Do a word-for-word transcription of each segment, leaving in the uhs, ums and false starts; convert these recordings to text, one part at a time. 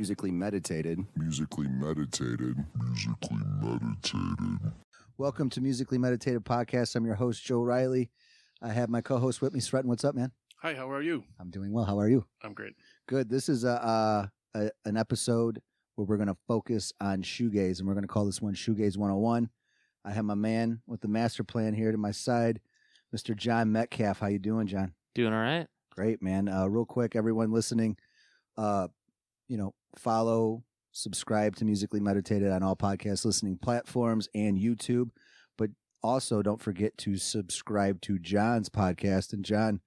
Musically meditated. Musically meditated. Musically meditated. Welcome to Musically Meditated Podcast. I'm your host, Joe Riley. I have my co-host with me, Sretton. What's up, man? Hi, how are you? I'm doing well. How are you? I'm great. Good. This is a, a an episode where we're going to focus on shoegaze, and we're going to call this one Shoegaze one oh one. I have my man with the master plan here to my side, Mister John Metcalf. How you doing, John? Doing all right. Great, man. Uh, real quick, everyone listening, uh, you know, follow, subscribe to Musically Meditated on all podcast listening platforms and YouTube. But also don't forget to subscribe to John's podcast. And John,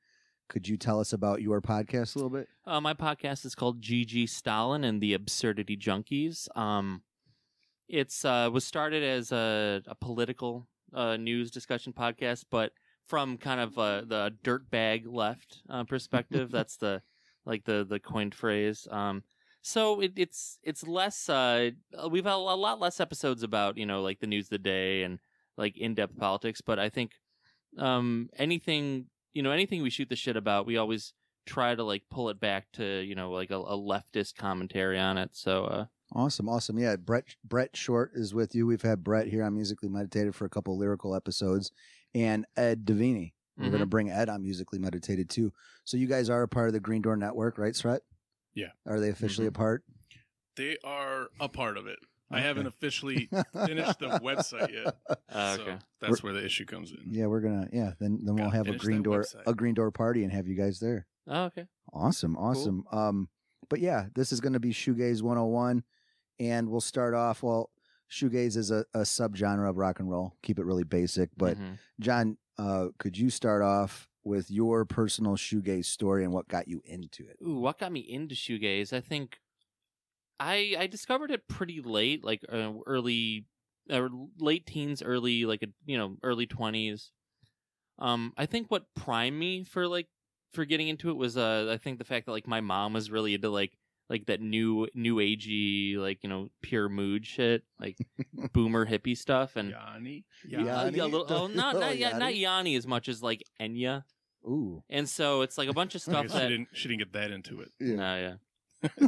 could you tell us about your podcast a little bit? Uh, my podcast is called G G Stalin and the Absurdity Junkies. Um, it's uh, was started as a, a political uh, news discussion podcast, but from kind of uh, the dirtbag left uh, perspective. That's the like the the coined phrase. Um, so it, it's it's less. Uh, we've had a lot less episodes about you know like the news of the day and like in depth politics. But I think um, anything you know anything we shoot the shit about, we always try to like pull it back to you know like a, a leftist commentary on it. So uh, awesome, awesome, yeah. Brett Brett Short is with you. We've had Brett here on Musically Meditated for a couple of lyrical episodes. And Ed Davini. We're mm-hmm. going to bring Ed on Musically Meditated, too. So you guys are a part of the Green Door Network, right, Sret? Yeah. Are they officially mm-hmm. a part? They are a part of it. Okay. I haven't officially finished the website yet. Uh, okay. So that's we're, where the issue comes in. Yeah, we're going to, yeah, then, then we'll have a Green Door website. a Green Door party and have you guys there. Oh, okay. Awesome, awesome. Cool. Um, But yeah, this is going to be Shoegaze one oh one, and we'll start off, well, shoegaze is a, a subgenre of rock and roll. Keep it really basic. But mm-hmm. John, uh, could you start off with your personal shoegaze story and what got you into it? Ooh, what got me into shoegaze? I think I I discovered it pretty late, like uh, early, uh, late teens, early like a, you know early twenties. Um, I think what primed me for like for getting into it was uh I think the fact that like my mom was really into like. Like that new, new agey, like, you know, pure mood shit, like boomer hippie stuff. And Yanni? Yanni? Uh, yeah, little, oh, not, not, Yanni? Not Yanni as much as like Enya. Ooh. And so it's like a bunch of stuff that. She didn't, she didn't get that into it. Yeah. No, yeah.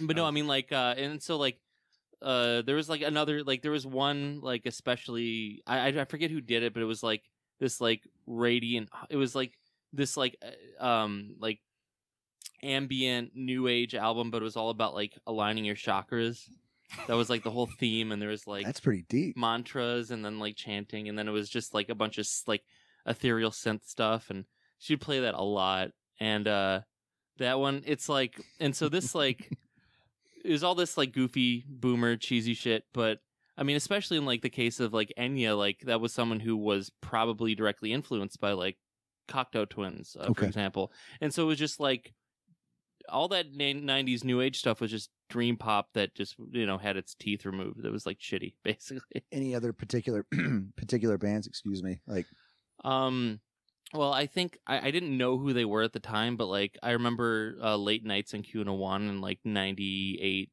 But no, I mean, like, uh, and so like, uh, there was like another, like, there was one, like, especially, I, I forget who did it, but it was like this, like, radiant, it was like this, like, um, like, ambient new age album, but it was all about like aligning your chakras. That was like the whole theme, and there was like that's pretty deep mantras, and then like chanting, and then it was just like a bunch of like ethereal synth stuff, and she'd play that a lot. And uh that one, it's like, and so this like it was all this like goofy boomer cheesy shit, but I mean, especially in like the case of like Enya, like that was someone who was probably directly influenced by like Cocteau Twins, uh, okay. for example, and so it was just like. All that nineties new age stuff was just dream pop that just, you know, had its teeth removed. That was like shitty, basically. Any other particular particular bands, excuse me, like? Um, well, I think I, I didn't know who they were at the time, but like I remember uh, late nights in Q one oh one in like ninety-eight,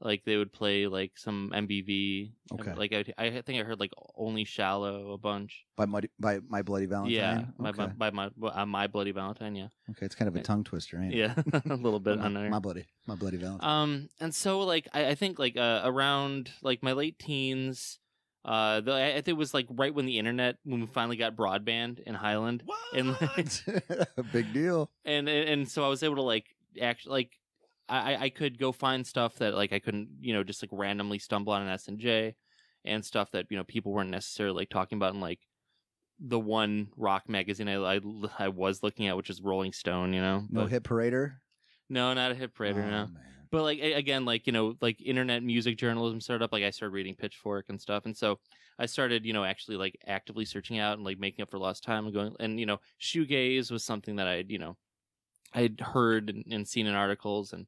like they would play like some M B V. Okay. Like I, I think I heard like Only Shallow a bunch. By my, by my Bloody Valentine? Yeah. Okay. By, by my uh, My Bloody Valentine, yeah. Okay, it's kind of a tongue twister, ain't it? Yeah, a little bit. my, on there. My Bloody, my Bloody Valentine. Um, and so like I, I think like uh, around like my late teens, uh, the, I think it was like right when the internet, when we finally got broadband in Highland. What? And, like, big deal. And, and and so I was able to like actually like. I, I could go find stuff that like I couldn't, you know, just like randomly stumble on an S and J, and stuff that, you know, people weren't necessarily like talking about in like the one rock magazine I I, I was looking at, which is Rolling Stone, you know. But, no Hit Parader? No, not a Hit Parader, oh, no. Man. But like again, like, you know, like internet music journalism started up, like I started reading Pitchfork and stuff. And so I started, you know, actually like actively searching out and like making up for lost time and going, and you know, shoegaze was something that I, you know, I'd heard and, and seen in articles. And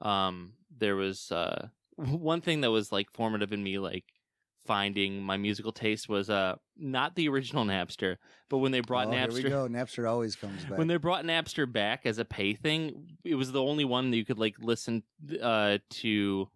Um, there was uh one thing that was like formative in me, like finding my musical taste was uh not the original Napster, but when they brought oh, Napster, here we go. Napster always comes back. When they brought Napster back as a pay thing, it was the only one that you could like listen uh to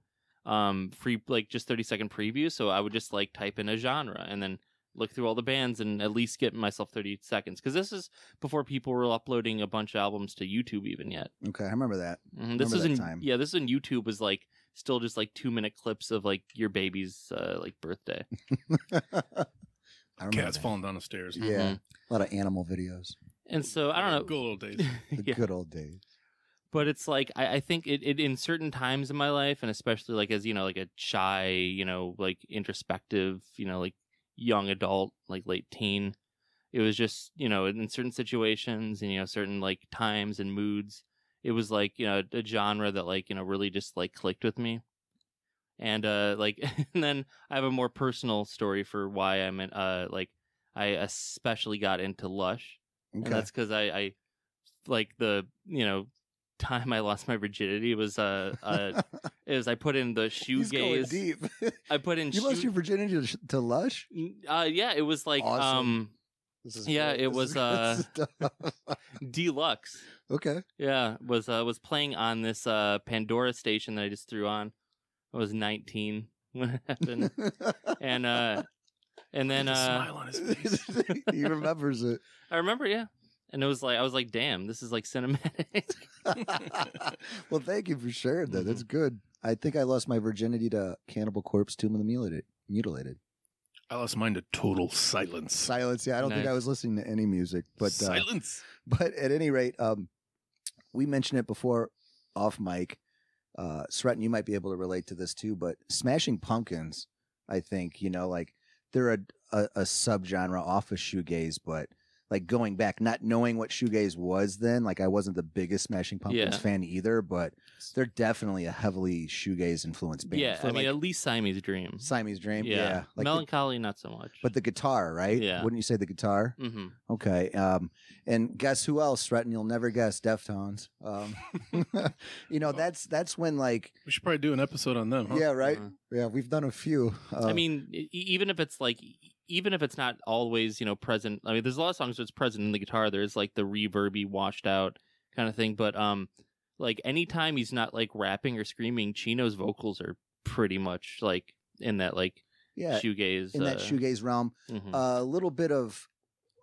um free like just thirty second previews. So I would just like type in a genre and then look through all the bands and at least get myself thirty seconds. Because this is before people were uploading a bunch of albums to YouTube even yet. Okay, I remember that. Mm-hmm. This is in time. Yeah, this is when YouTube was like still just like two minute clips of like your baby's uh, like birthday. Cat's that. Falling down the stairs. Yeah, mm-hmm. A lot of animal videos. And so I don't know. Good old days. The yeah. good old days. But it's like I, I think it, it in certain times in my life, and especially like as you know, like a shy, you know, like introspective, you know, like young adult, like late teen, it was just you know in certain situations and you know certain like times and moods, it was like you know a genre that like you know really just like clicked with me, and uh like and then I have a more personal story for why I'm in, uh like I especially got into Lush, okay. And that's because I, I like the you know. time I lost my virginity was uh, uh is I put in the shoegaze deep. I put in you shoe... lost your virginity to, to Lush. Uh, yeah, it was like awesome. um, this is yeah, great. It this was uh, Deluxe. Okay, yeah, was uh, was playing on this uh Pandora station that I just threw on. I was nineteen when it happened, and uh, and then uh, smile on his face. He remembers it. I remember, yeah. And it was like, I was like, damn, this is like cinematic. Well, thank you for sharing that. That's good. I think I lost my virginity to Cannibal Corpse, Tomb of the Mutilated. Mutilated. I lost mine to total silence. Silence. Yeah. I don't nice. think I was listening to any music, but silence. Uh, but at any rate, um, we mentioned it before off mic. Uh, Sretton, you might be able to relate to this too, but Smashing Pumpkins, I think, you know, like they're a, a, a subgenre off of shoegaze, but. Like going back, not knowing what shoegaze was then, like I wasn't the biggest Smashing Pumpkins yeah. fan either, but they're definitely a heavily shoegaze influenced band. Yeah, I mean, like, at least Siamese Dream. Siamese Dream, yeah. yeah. Like Melancholy, the, not so much. But the guitar, right? Yeah. Wouldn't you say the guitar? Mm-hmm. Okay. Um, and guess who else, Sretton? You'll never guess, Deftones. Um, you know, that's that's when like... We should probably do an episode on them, huh? Yeah, right? Uh-huh. Yeah, we've done a few. Uh, I mean, even if it's like... Even if it's not always, you know, present. I mean, there's a lot of songs that's present in the guitar. There's like the reverby, washed out kind of thing. But um, like anytime he's not like rapping or screaming, Chino's vocals are pretty much like in that like yeah, shoegaze in uh, that shoegaze realm. A mm-hmm. uh, little bit of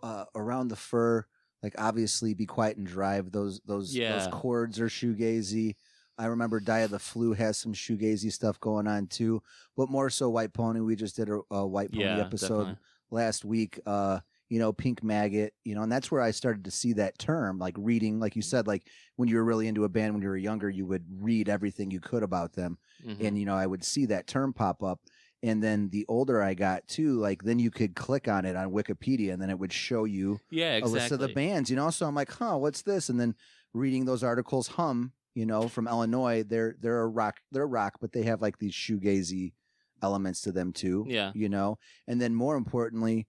uh, Around the Fur, like obviously Be Quiet and Drive. Those those yeah. those chords are shoegazy. I remember Die of the Flu has some shoegazy stuff going on too, but more so White Pony. We just did a, a White Pony yeah, episode definitely. last week. Uh, you know, Pink Maggot. You know, and that's where I started to see that term, like reading, like you said, like when you were really into a band when you were younger, you would read everything you could about them, mm-hmm. and you know, I would see that term pop up. And then the older I got too, like then you could click on it on Wikipedia, and then it would show you yeah, exactly. a list of the bands. You know, so I'm like, huh, what's this? And then reading those articles, hum. You know, from Illinois, they're they're a rock, they're a rock, but they have like these shoegazy elements to them too. Yeah, you know, and then more importantly,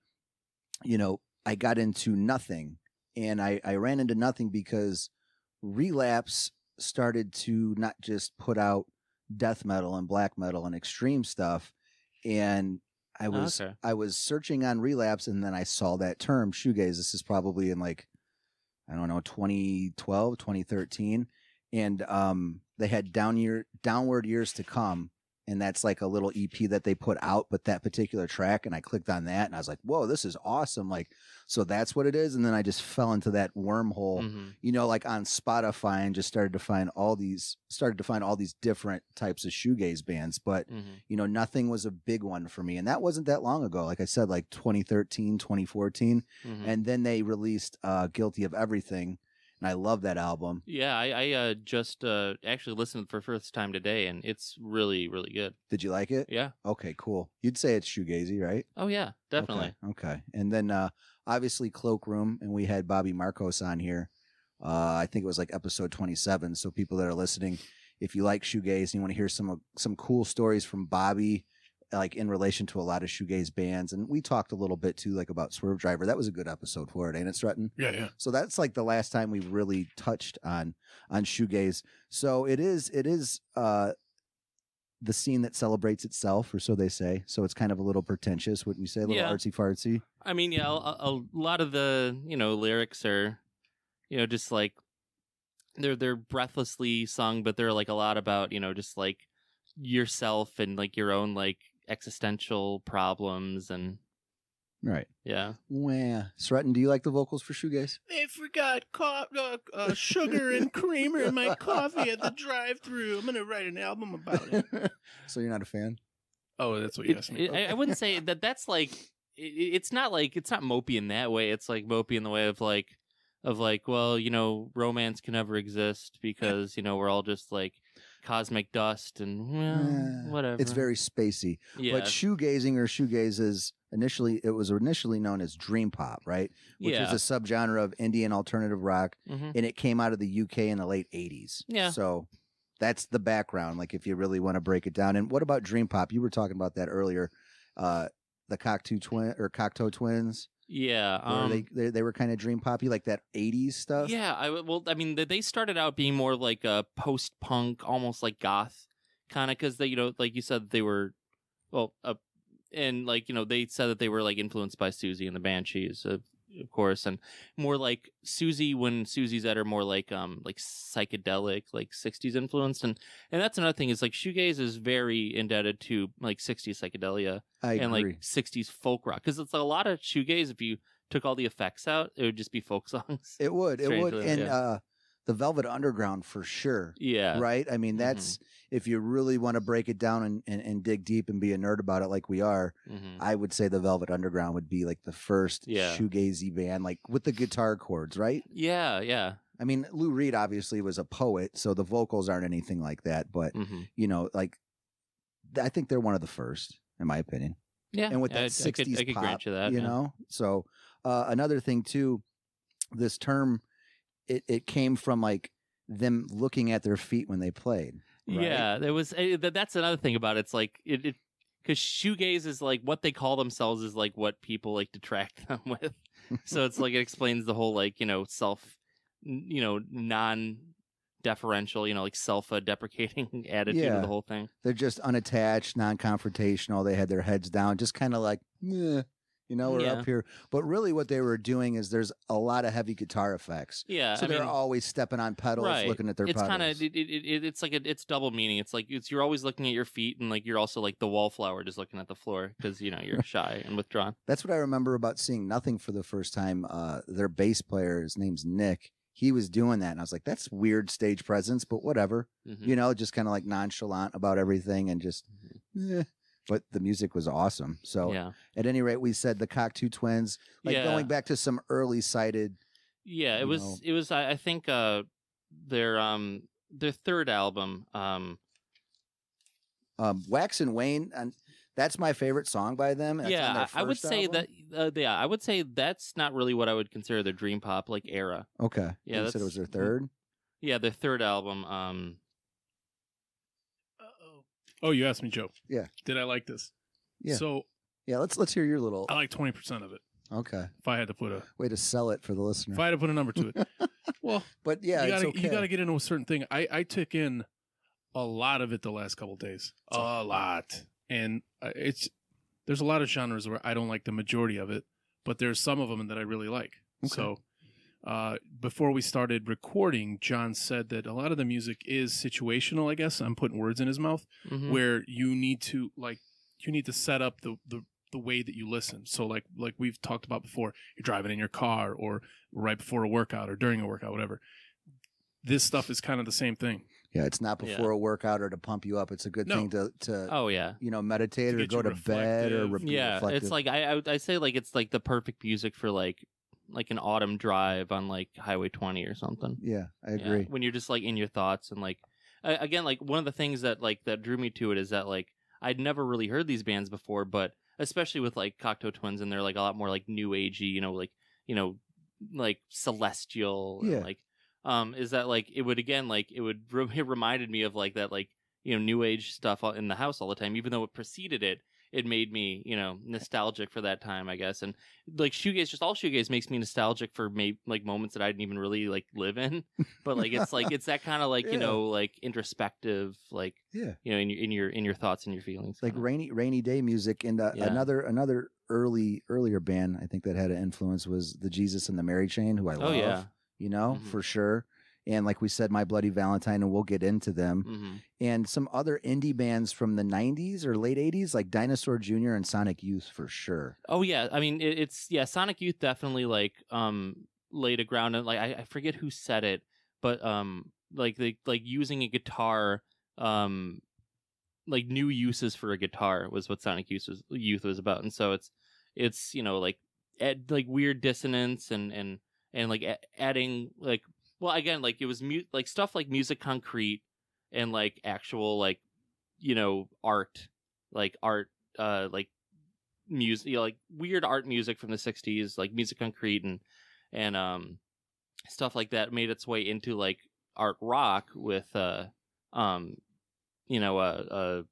you know, I got into Nothing, and I I ran into Nothing because Relapse started to not just put out death metal and black metal and extreme stuff, and I was oh, okay. I was searching on Relapse, and then I saw that term shoegaze. This is probably in like I don't know twenty twelve, twenty thirteen. And um, they had down year, Downward Years to Come, and that's like a little E P that they put out, but that particular track, and I clicked on that, and I was like, whoa, this is awesome. Like, so that's what it is, and then I just fell into that wormhole, mm-hmm. you know, like on Spotify, and just started to find all these, started to find all these different types of shoegaze bands, but, mm-hmm. you know, Nothing was a big one for me, and that wasn't that long ago. Like I said, like twenty thirteen, twenty fourteen, mm-hmm. and then they released uh, Guilty of Everything, and I love that album. Yeah, I, I uh, just uh, actually listened for the first time today, and it's really, really good. Did you like it? Yeah. Okay, cool. You'd say it's shoegazy, right? Oh, yeah, definitely. Okay, okay. And then, uh, obviously, Cloakroom, and we had Bobby Marcos on here. Uh, I think it was like episode twenty-seven, so people that are listening, if you like shoegaze and you want to hear some, some cool stories from Bobby, like in relation to a lot of shoegaze bands. And we talked a little bit too, like about Swervedriver. That was a good episode for it, ain't it, Sretton? Yeah, yeah. So that's like the last time we really touched on, on shoegaze. So it is, it is, uh, the scene that celebrates itself, or so they say. So it's kind of a little pretentious, wouldn't you say? A little yeah. artsy fartsy. I mean, yeah, a, a lot of the, you know, lyrics are, you know, just like they're, they're breathlessly sung, but they're like a lot about, you know, just like yourself and like your own, like, existential problems and Right. Yeah. Wah. Sretton, do you like the vocals for Shoegaze? They forgot co uh, uh, sugar and creamer in my coffee at the drive-thru. I'm going to write an album about it. So you're not a fan? Oh, that's what you asked me. It, okay. I, I wouldn't say that that's like, it, it's not like, it's not mopey in that way. It's like mopey in the way of like, of like, well, you know, romance can never exist because, you know, we're all just like cosmic dust and well, yeah, whatever. It's very spacey. Yeah. But shoegazing or shoegazes, initially, it was initially known as dream pop, right? Which yeah. is a subgenre of Indian alternative rock, mm-hmm. and it came out of the U K in the late eighties. Yeah. So that's the background, like if you really want to break it down. And what about dream pop? You were talking about that earlier, uh, the Cocteau Twin or Cocteau Twins. Yeah, um, they, they they were kind of dream poppy, like that eighties stuff. Yeah, I well, I mean, they started out being more like a post punk, almost like goth kind of, because they, you know, like you said, they were well, uh, and like you know, they said that they were like influenced by Siouxsie and the Banshees, of, of course, and more like Siouxsie when Susie's at her more like um like psychedelic, like sixties influenced, and and that's another thing is like shoegaze is very indebted to like sixties psychedelia. I and agree. Like sixties folk rock, because it's a lot of shoegaze. If you took all the effects out, it would just be folk songs. It would, it would, and yeah. uh, the Velvet Underground for sure. Yeah, right. I mean, that's mm-hmm. if you really want to break it down and, and and dig deep and be a nerd about it, like we are. Mm-hmm. I would say the Velvet Underground would be like the first yeah. shoegazy band, like with the guitar chords, right? Yeah, yeah. I mean, Lou Reed obviously was a poet, so the vocals aren't anything like that. But mm-hmm. you know, like I think they're one of the first. In my opinion. Yeah. And with that I, sixties I could, I could pop, you, that, you yeah. know? So uh, another thing, too, this term, it, it came from, like, them looking at their feet when they played. Right? Yeah. There was, that's another thing about it. It's like, it, it, because shoegaze is, like, what they call themselves is, like, what people, like, detract them with. So it's, like, it explains the whole, like, you know, self, you know, non- deferential, you know, like self-deprecating attitude yeah. of the whole thing. They're just unattached, non-confrontational. They had their heads down, just kind of like, eh, you know, we're yeah. up here. But really what they were doing is there's a lot of heavy guitar effects. Yeah. So I they're mean, always stepping on pedals, right. looking at their it's pedals. Kinda, it, it, it, it's kind of, it's like, a, it's double meaning. It's like, it's you're always looking at your feet and like, you're also like the wallflower just looking at the floor because, you know, you're shy and withdrawn. That's what I remember about seeing Nothing for the first time. Uh, their bass player, his name's Nick. He was doing that, and I was like, that's weird stage presence, but whatever. Mm-hmm. You know, just kind of like nonchalant about everything and just, mm-hmm. eh. But the music was awesome. So yeah. at any rate, we said the Cocteau Twins, like yeah. going back to some early sighted. Yeah, it was, know. it was, I, I think uh, their, um, their third album. Um, um, Wax and Wayne, and that's my favorite song by them. That's yeah, on their first I would say album. that. Uh, yeah, I would say that's not really what I would consider their dream pop like era. Okay. Yeah, you said it was their third. Yeah, their third album. Um... Uh oh. Oh, you asked me, Joe. Yeah. Did I like this? Yeah. So. Yeah, let's let's hear your little. I like twenty percent of it. Okay. If I had to put a way to sell it for the listener. If I had to put a number to it. Well, but yeah, you gotta, it's okay. You got to get into a certain thing. I I took in a lot of it the last couple of days. It's a awesome. lot. And it's there's a lot of genres where I don't like the majority of it, but there's some of them that I really like. Okay. So uh, before we started recording, John said that a lot of the music is situational, I guess. I'm putting words in his mouth, mm-hmm. where you need to like you need to set up the, the, the way that you listen. So like like we've talked about before, you're driving in your car or right before a workout or during a workout, whatever. This stuff is kind of the same thing. Yeah, it's not before yeah. a workout or to pump you up. It's a good no. thing to, to oh yeah, you know, meditate to or go to bed or repeat. Yeah, reflective. It's like I, I I say like it's like the perfect music for like like an autumn drive on like Highway twenty or something. Yeah, I agree. Yeah, when you're just like in your thoughts and like I, again like one of the things that like that drew me to it is that like I'd never really heard these bands before, but especially with like Cocteau Twins and they're like a lot more like new agey, you know, like you know, like celestial yeah. and like. Um, is that like it would again like it would re it reminded me of like that like you know new age stuff in the house all the time, even though it preceded it, it made me you know nostalgic for that time, I guess. And like shoegaze, just all shoegaze makes me nostalgic for maybe like moments that I didn't even really like live in, but like it's like it's that kind of like yeah. you know like introspective like yeah you know in your in your in your thoughts and your feelings like kinda. rainy rainy day music. And uh, yeah. another another early earlier band I think that had an influence was the Jesus and the Mary Chain, who I love. Oh, yeah. You know, mm-hmm. for sure. and like we said, My Bloody Valentine, and we'll get into them. Mm-hmm. And some other indie bands from the nineties or late eighties, like Dinosaur Junior and Sonic Youth for sure. Oh, yeah. I mean, it, it's, yeah, Sonic Youth definitely like um, laid a ground. And, like, I, I forget who said it, but um, like they, like using a guitar, um, like new uses for a guitar was what Sonic Youth was, Youth was about. And so it's, it's, you know, like, add, like weird dissonance and, and, and like adding like, well, again, like it was mu- like stuff like music concrete and like actual like, you know, art, like art, uh, like music, you know, like weird art music from the sixties, like music concrete and and um stuff like that made its way into like art rock with uh um you know uh uh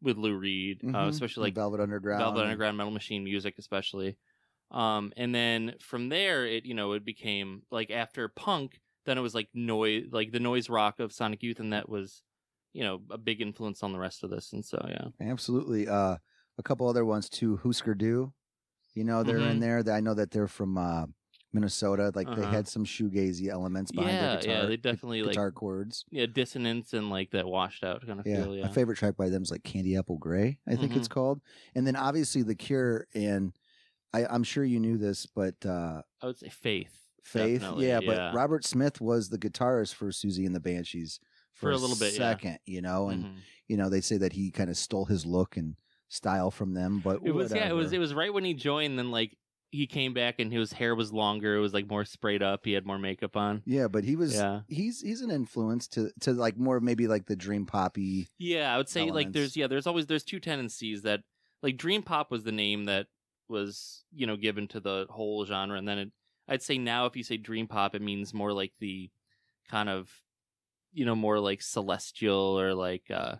with Lou Reed, mm-hmm. uh, especially like Velvet Underground, Velvet Underground, Metal Machine music, especially. Um, and then from there, it you know it became like after punk. Then it was like noise, like the noise rock of Sonic Youth, and that was, you know, a big influence on the rest of this. And so, yeah, absolutely. Uh, a couple other ones too. Husker Du, you know, they're mm-hmm. in there. I know that they're from uh, Minnesota. Like uh-huh. they had some shoegazy elements behind yeah, their guitar. Yeah, they definitely gu- like guitar chords. Yeah, dissonance and like that washed out kind of yeah. feel. Yeah, my favorite track by them is like Candy Apple Gray, I think mm-hmm. it's called. And then obviously The Cure, and I, I'm sure you knew this, but uh, I would say Faith. Faith, yeah, yeah, but Robert Smith was the guitarist for Siouxsie and the Banshees for, for a little bit, second, yeah. you know, and mm-hmm. you know they say that he kind of stole his look and style from them, but it was whatever. yeah, it was it was right when he joined. Then like he came back and his hair was longer, it was like more sprayed up, he had more makeup on. Yeah, but he was yeah. he's he's an influence to to like more maybe like the dream poppy. Yeah, I would say elements. Like there's yeah there's always there's two tendencies that like dream pop was the name that was you know given to the whole genre, and then it. I'd say now if you say dream pop, it means more like the kind of, you know, more like celestial or like, uh,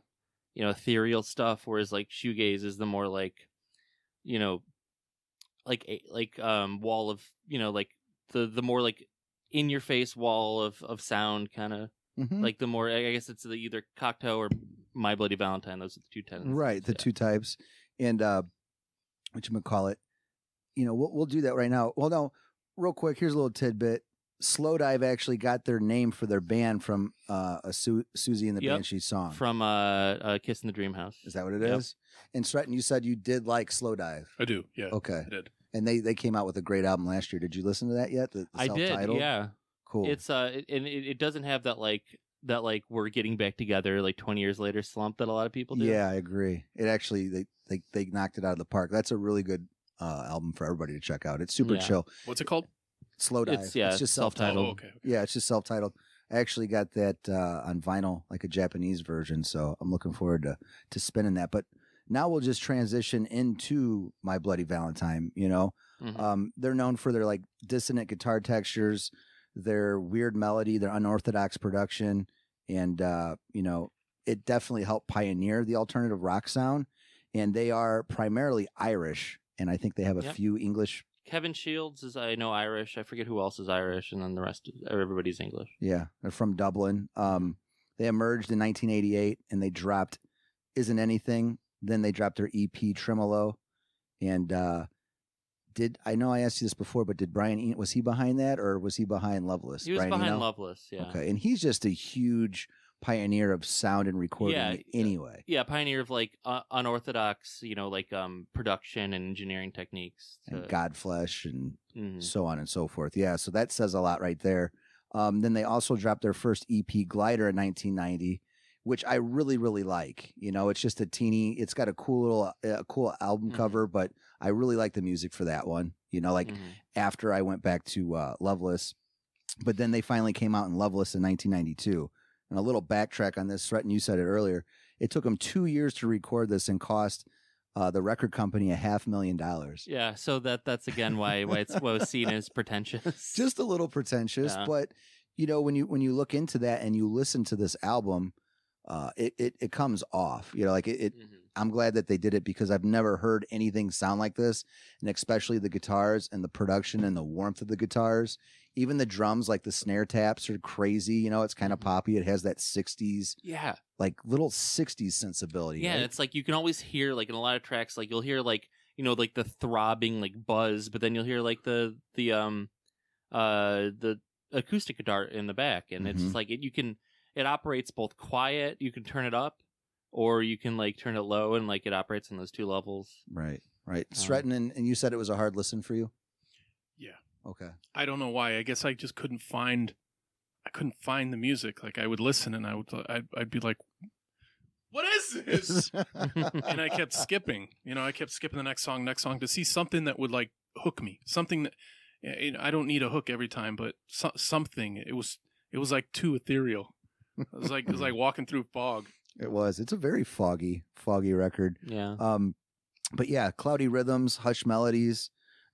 you know, ethereal stuff. Whereas like shoegaze is the more like, you know, like, like, um, wall of, you know, like the, the more like in your face wall of, of sound kind of mm-hmm. like the more, I guess it's the either Cocteau or My Bloody Valentine. Those are the two types. Right. The yeah. two types. And, uh, whatchamacallit, you know, we'll, we'll do that right now. Well, no. Real quick, here's a little tidbit. Slowdive actually got their name for their band from uh, a Su- Siouxsie and the yep. Banshee song. From uh, uh, Kiss in the Dream House. Is that what it yep. is? And Stretton, you said you did like Slowdive. I do, yeah. Okay. I did. And they, they came out with a great album last year. Did you listen to that yet? The, the I self-titled? Did, yeah. Cool. It's uh, it, and it, it doesn't have that like, that like we're getting back together like twenty years later slump that a lot of people do. Yeah, I agree. It actually, they, they, they knocked it out of the park. That's a really good Uh, album for everybody to check out. It's super yeah. chill. What's it called? Slowdive. It's, yeah, it's just self-titled. Oh, okay, okay. Yeah, it's just self-titled. I actually got that uh, on vinyl, like a Japanese version, so I'm looking forward to to spinning that. But now we'll just transition into My Bloody Valentine, you know? Mm-hmm. Um, they're known for their like dissonant guitar textures, their weird melody, their unorthodox production, and uh, you know, it definitely helped pioneer the alternative rock sound, and they are primarily Irish. And I think they have a yep. few English. Kevin Shields is, I know, Irish. I forget who else is Irish. And then the rest of everybody's English. Yeah. They're from Dublin. Um, they emerged in nineteen eighty-eight and they dropped Isn't Anything. Then they dropped their E P Tremolo. And uh, did, I know I asked you this before, but did Brian Eno, was he behind that or was he behind Loveless? He was Brian behind Eno? Loveless. Yeah. Okay. And he's just a huge pioneer of sound and recording yeah, anyway. Yeah, pioneer of like uh, unorthodox, you know, like um production and engineering techniques. To... And Godflesh and mm-hmm. so on and so forth. Yeah, so that says a lot right there. Um, then they also dropped their first E P Glider in nineteen ninety, which I really, really like. You know, it's just a teeny, it's got a cool little, a cool album mm-hmm. cover, but I really like the music for that one. You know, like mm-hmm. after I went back to uh, Loveless, but then they finally came out in Loveless in nineteen ninety-two. And a little backtrack on this, Stretton, you said it earlier. It took them two years to record this and cost uh, the record company a half million dollars. Yeah, so that that's again why why it's why it was seen as pretentious. Just a little pretentious, yeah. But you know when you when you look into that and you listen to this album, uh, it, it it comes off. You know, like it. it mm-hmm. I'm glad that they did it because I've never heard anything sound like this, and especially the guitars and the production and the warmth of the guitars. Even the drums, like the snare taps are crazy. You know, it's kind of poppy. It has that sixties, yeah, like little sixties sensibility. Yeah, right? It's like you can always hear, like in a lot of tracks, like you'll hear, like, you know, like the throbbing, like buzz, but then you'll hear like the the um uh the acoustic guitar in the back, and mm-hmm. it's like it, you can it operates both quiet. You can turn it up, or you can like turn it low, and like it operates on those two levels. Right, right. Um, Stretton, and, and you said it was a hard listen for you. Yeah. Okay. I don't know why. I guess I just couldn't find. I couldn't find the music. Like I would listen, and I would. I'd, I'd be like, "What is this?" And I kept skipping. You know, I kept skipping the next song, next song to see something that would like hook me. Something that you know, I don't need a hook every time, but so, something. It was. It was like too ethereal. It was like it was like walking through fog. It was. It's a very foggy, foggy record. Yeah. Um, but yeah, cloudy rhythms, hushed melodies,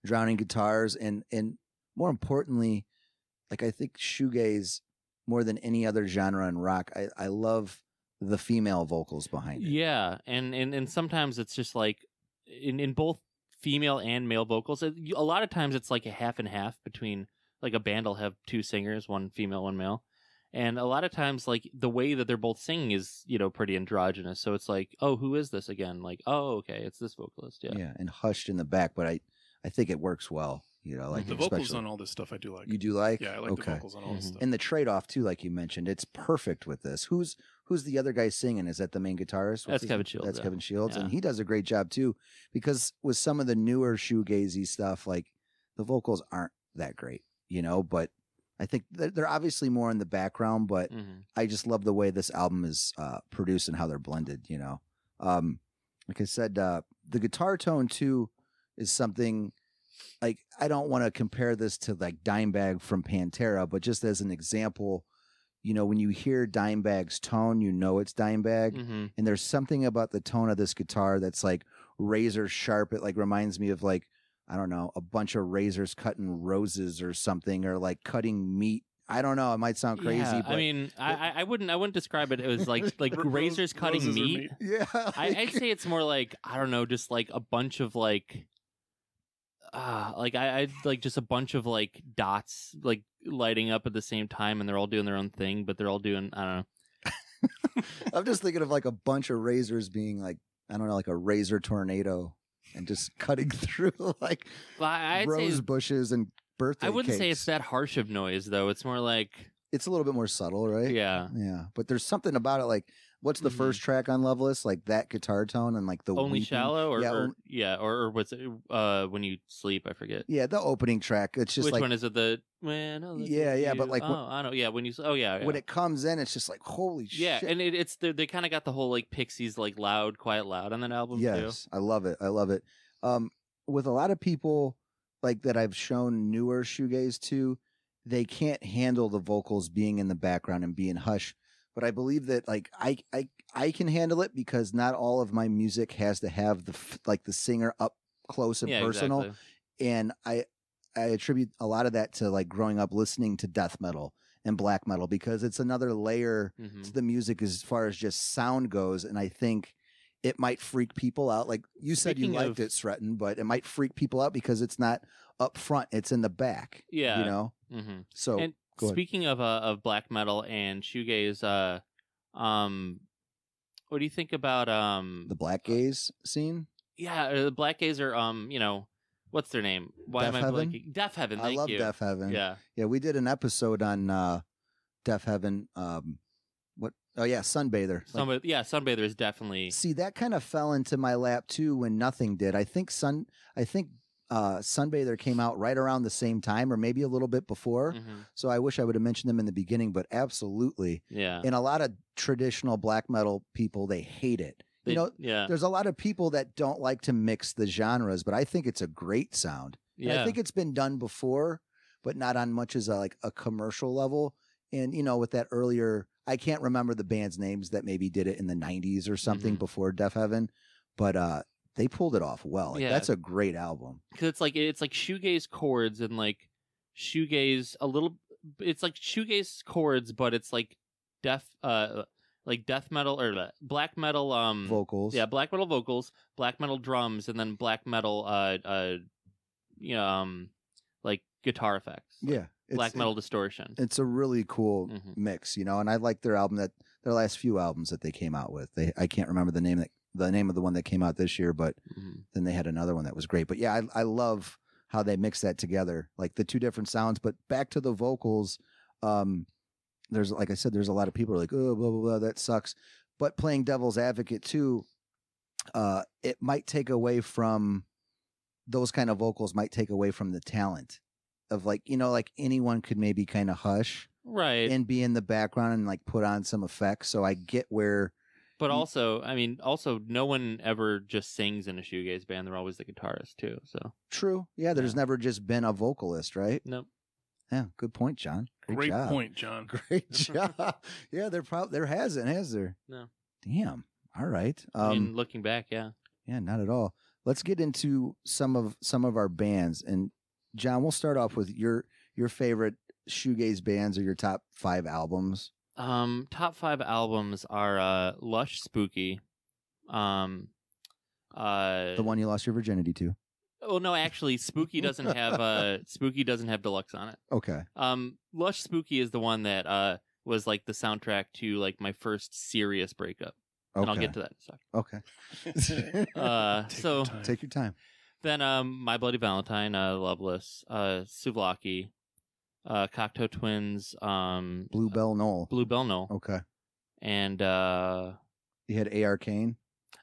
drowning guitars, and and more importantly, like I think shoegaze more than any other genre in rock. I I love the female vocals behind it. Yeah, and and and sometimes it's just like in in both female and male vocals. A lot of times it's like a half and half between like a band'll have two singers, one female, one male. And a lot of times, like, the way that they're both singing is, you know, pretty androgynous. So it's like, oh, who is this again? Like, oh, okay, it's this vocalist. Yeah. Yeah. And hushed in the back, but I, I think it works well. You know, like, the vocals especially on all this stuff I do like. You do like? Yeah, I like okay. the vocals on all mm-hmm. this stuff. And the trade-off, too, like you mentioned, it's perfect with this. Who's who's the other guy singing? Is that the main guitarist? What's That's his, Kevin Shields. That's yeah. Kevin Shields. Yeah. And he does a great job, too, because with some of the newer shoegazy stuff, like, the vocals aren't that great, you know, but I think they're obviously more in the background, but mm-hmm. I just love the way this album is uh, produced and how they're blended, you know. Um, like I said, uh, the guitar tone, too, is something, like, I don't want to compare this to, like, Dimebag from Pantera, but just as an example, you know, when you hear Dimebag's tone, you know it's Dimebag, mm-hmm. and there's something about the tone of this guitar that's, like, razor sharp. It, like, reminds me of, like, I don't know, a bunch of razors cutting roses or something, or like cutting meat. I don't know. It might sound crazy. Yeah, but I mean, it, I, I wouldn't. I wouldn't describe it. It was like like razors cutting meat. meat. Yeah, like, I, I'd say it's more like I don't know, just like a bunch of like, ah, uh, like I I'd like just a bunch of like dots like lighting up at the same time, and they're all doing their own thing, but they're all doing I don't know. I'm just thinking of like a bunch of razors being like I don't know, like a razor tornado. And just cutting through like well, rose say, bushes and birthday I wouldn't cakes. Say it's that harsh of noise, though. It's more like... It's a little bit more subtle, right? Yeah. Yeah. But there's something about it, like, what's the mm-hmm. first track on Loveless? Like, that guitar tone and, like, the... Only weeping. Shallow? Or, yeah, or, yeah, or, or what's it? Uh, when you sleep, I forget. Yeah, the opening track. It's just Which like... Which one is it? The... Man, yeah, yeah, you. But, like... Oh, when, I don't... Yeah, when you... Oh, yeah, yeah. When it comes in, it's just like, holy yeah, shit. Yeah, and it, it's... They kind of got the whole, like, Pixies, like, loud, quiet, loud on that album, yes, too. Yes, I love it. I love it. Um, with a lot of people, like, that I've shown newer shoegaze to... They can't handle the vocals being in the background and being hush. But I believe that like I, I, I can handle it because not all of my music has to have the, like the singer up close and yeah, personal. Exactly. And I, I attribute a lot of that to like growing up listening to death metal and black metal because it's another layer mm-hmm. to the music as far as just sound goes. And I think it might freak people out. Like you said, Speaking you liked of... it, Stretton, but it might freak people out because it's not up front. It's in the back. Yeah. You know? Mm-hmm. So, and speaking of uh, of black metal and shoegaze, uh, um, what do you think about um the black gaze scene? Yeah, or the black gaze or um, you know, what's their name? Why Deaf am I blanking? Deafheaven. I love you. Deafheaven. Yeah, yeah. We did an episode on uh, Deafheaven. Um, what? Oh yeah, Sunbather. Sunbather like, yeah, Sunbather is definitely. See, that kind of fell into my lap too when Nothing did. I think Sun. I think. Uh, Sunbather came out right around the same time or maybe a little bit before. Mm-hmm. So I wish I would have mentioned them in the beginning, but absolutely. Yeah. And a lot of traditional black metal people, they hate it. They, you know, yeah. There's a lot of people that don't like to mix the genres, but I think it's a great sound. Yeah. And I think it's been done before, but not on much as a, like a commercial level. And, you know, with that earlier, I can't remember the band's names that maybe did it in the nineties or something mm-hmm. before Deafheaven, but, uh, they pulled it off well. Like, yeah. That's a great album. Because it's like it's like shoegaze chords and like shoegaze a little. It's like shoegaze chords, but it's like death, uh, like death metal or black metal um vocals. Yeah, black metal vocals, black metal drums, and then black metal uh uh you know, um like guitar effects. Like, yeah, black metal it, distortion. It's a really cool mm-hmm. mix, you know. And I like their album that their last few albums that they came out with. They I can't remember the name that. The name of the one that came out this year, but mm-hmm. then they had another one that was great. But yeah, I, I love how they mix that together, like the two different sounds. But back to the vocals, Um, there's, like I said, there's a lot of people who are like, oh, blah, blah, blah, that sucks. But playing devil's advocate too, uh, it might take away from those kind of vocals, might take away from the talent of, like, you know, like anyone could maybe kind of hush. Right. And be in the background and, like, put on some effects. So I get where. But also, I mean, also, no one ever just sings in a shoegaze band. They're always the guitarist, too. So true. Yeah, there's yeah. never just been a vocalist, right? Nope. Yeah, good point, John. Great, Great job. point, John. Great job. Yeah, there probably there hasn't, has there? No. Damn. All right. Um, I mean, looking back, yeah. Yeah, not at all. Let's get into some of some of our bands, and John, we'll start off with your your favorite shoegaze bands or your top five albums. Um, top five albums are uh, Lush, Spooky. Um, uh, the one you lost your virginity to. Oh no, actually, Spooky doesn't have uh, Spooky doesn't have Deluxe on it. Okay. Um, Lush, Spooky is the one that uh, was like the soundtrack to like my first serious breakup, okay. and I'll get to that in a second. Okay. uh, take so your time. take your time. Then um, My Bloody Valentine, uh, Loveless, uh, Souvlaki. Uh, Cocteau Twins, um, Blue Bell Knoll, Blue Bell Knoll. Okay, and uh, you had A R Kane.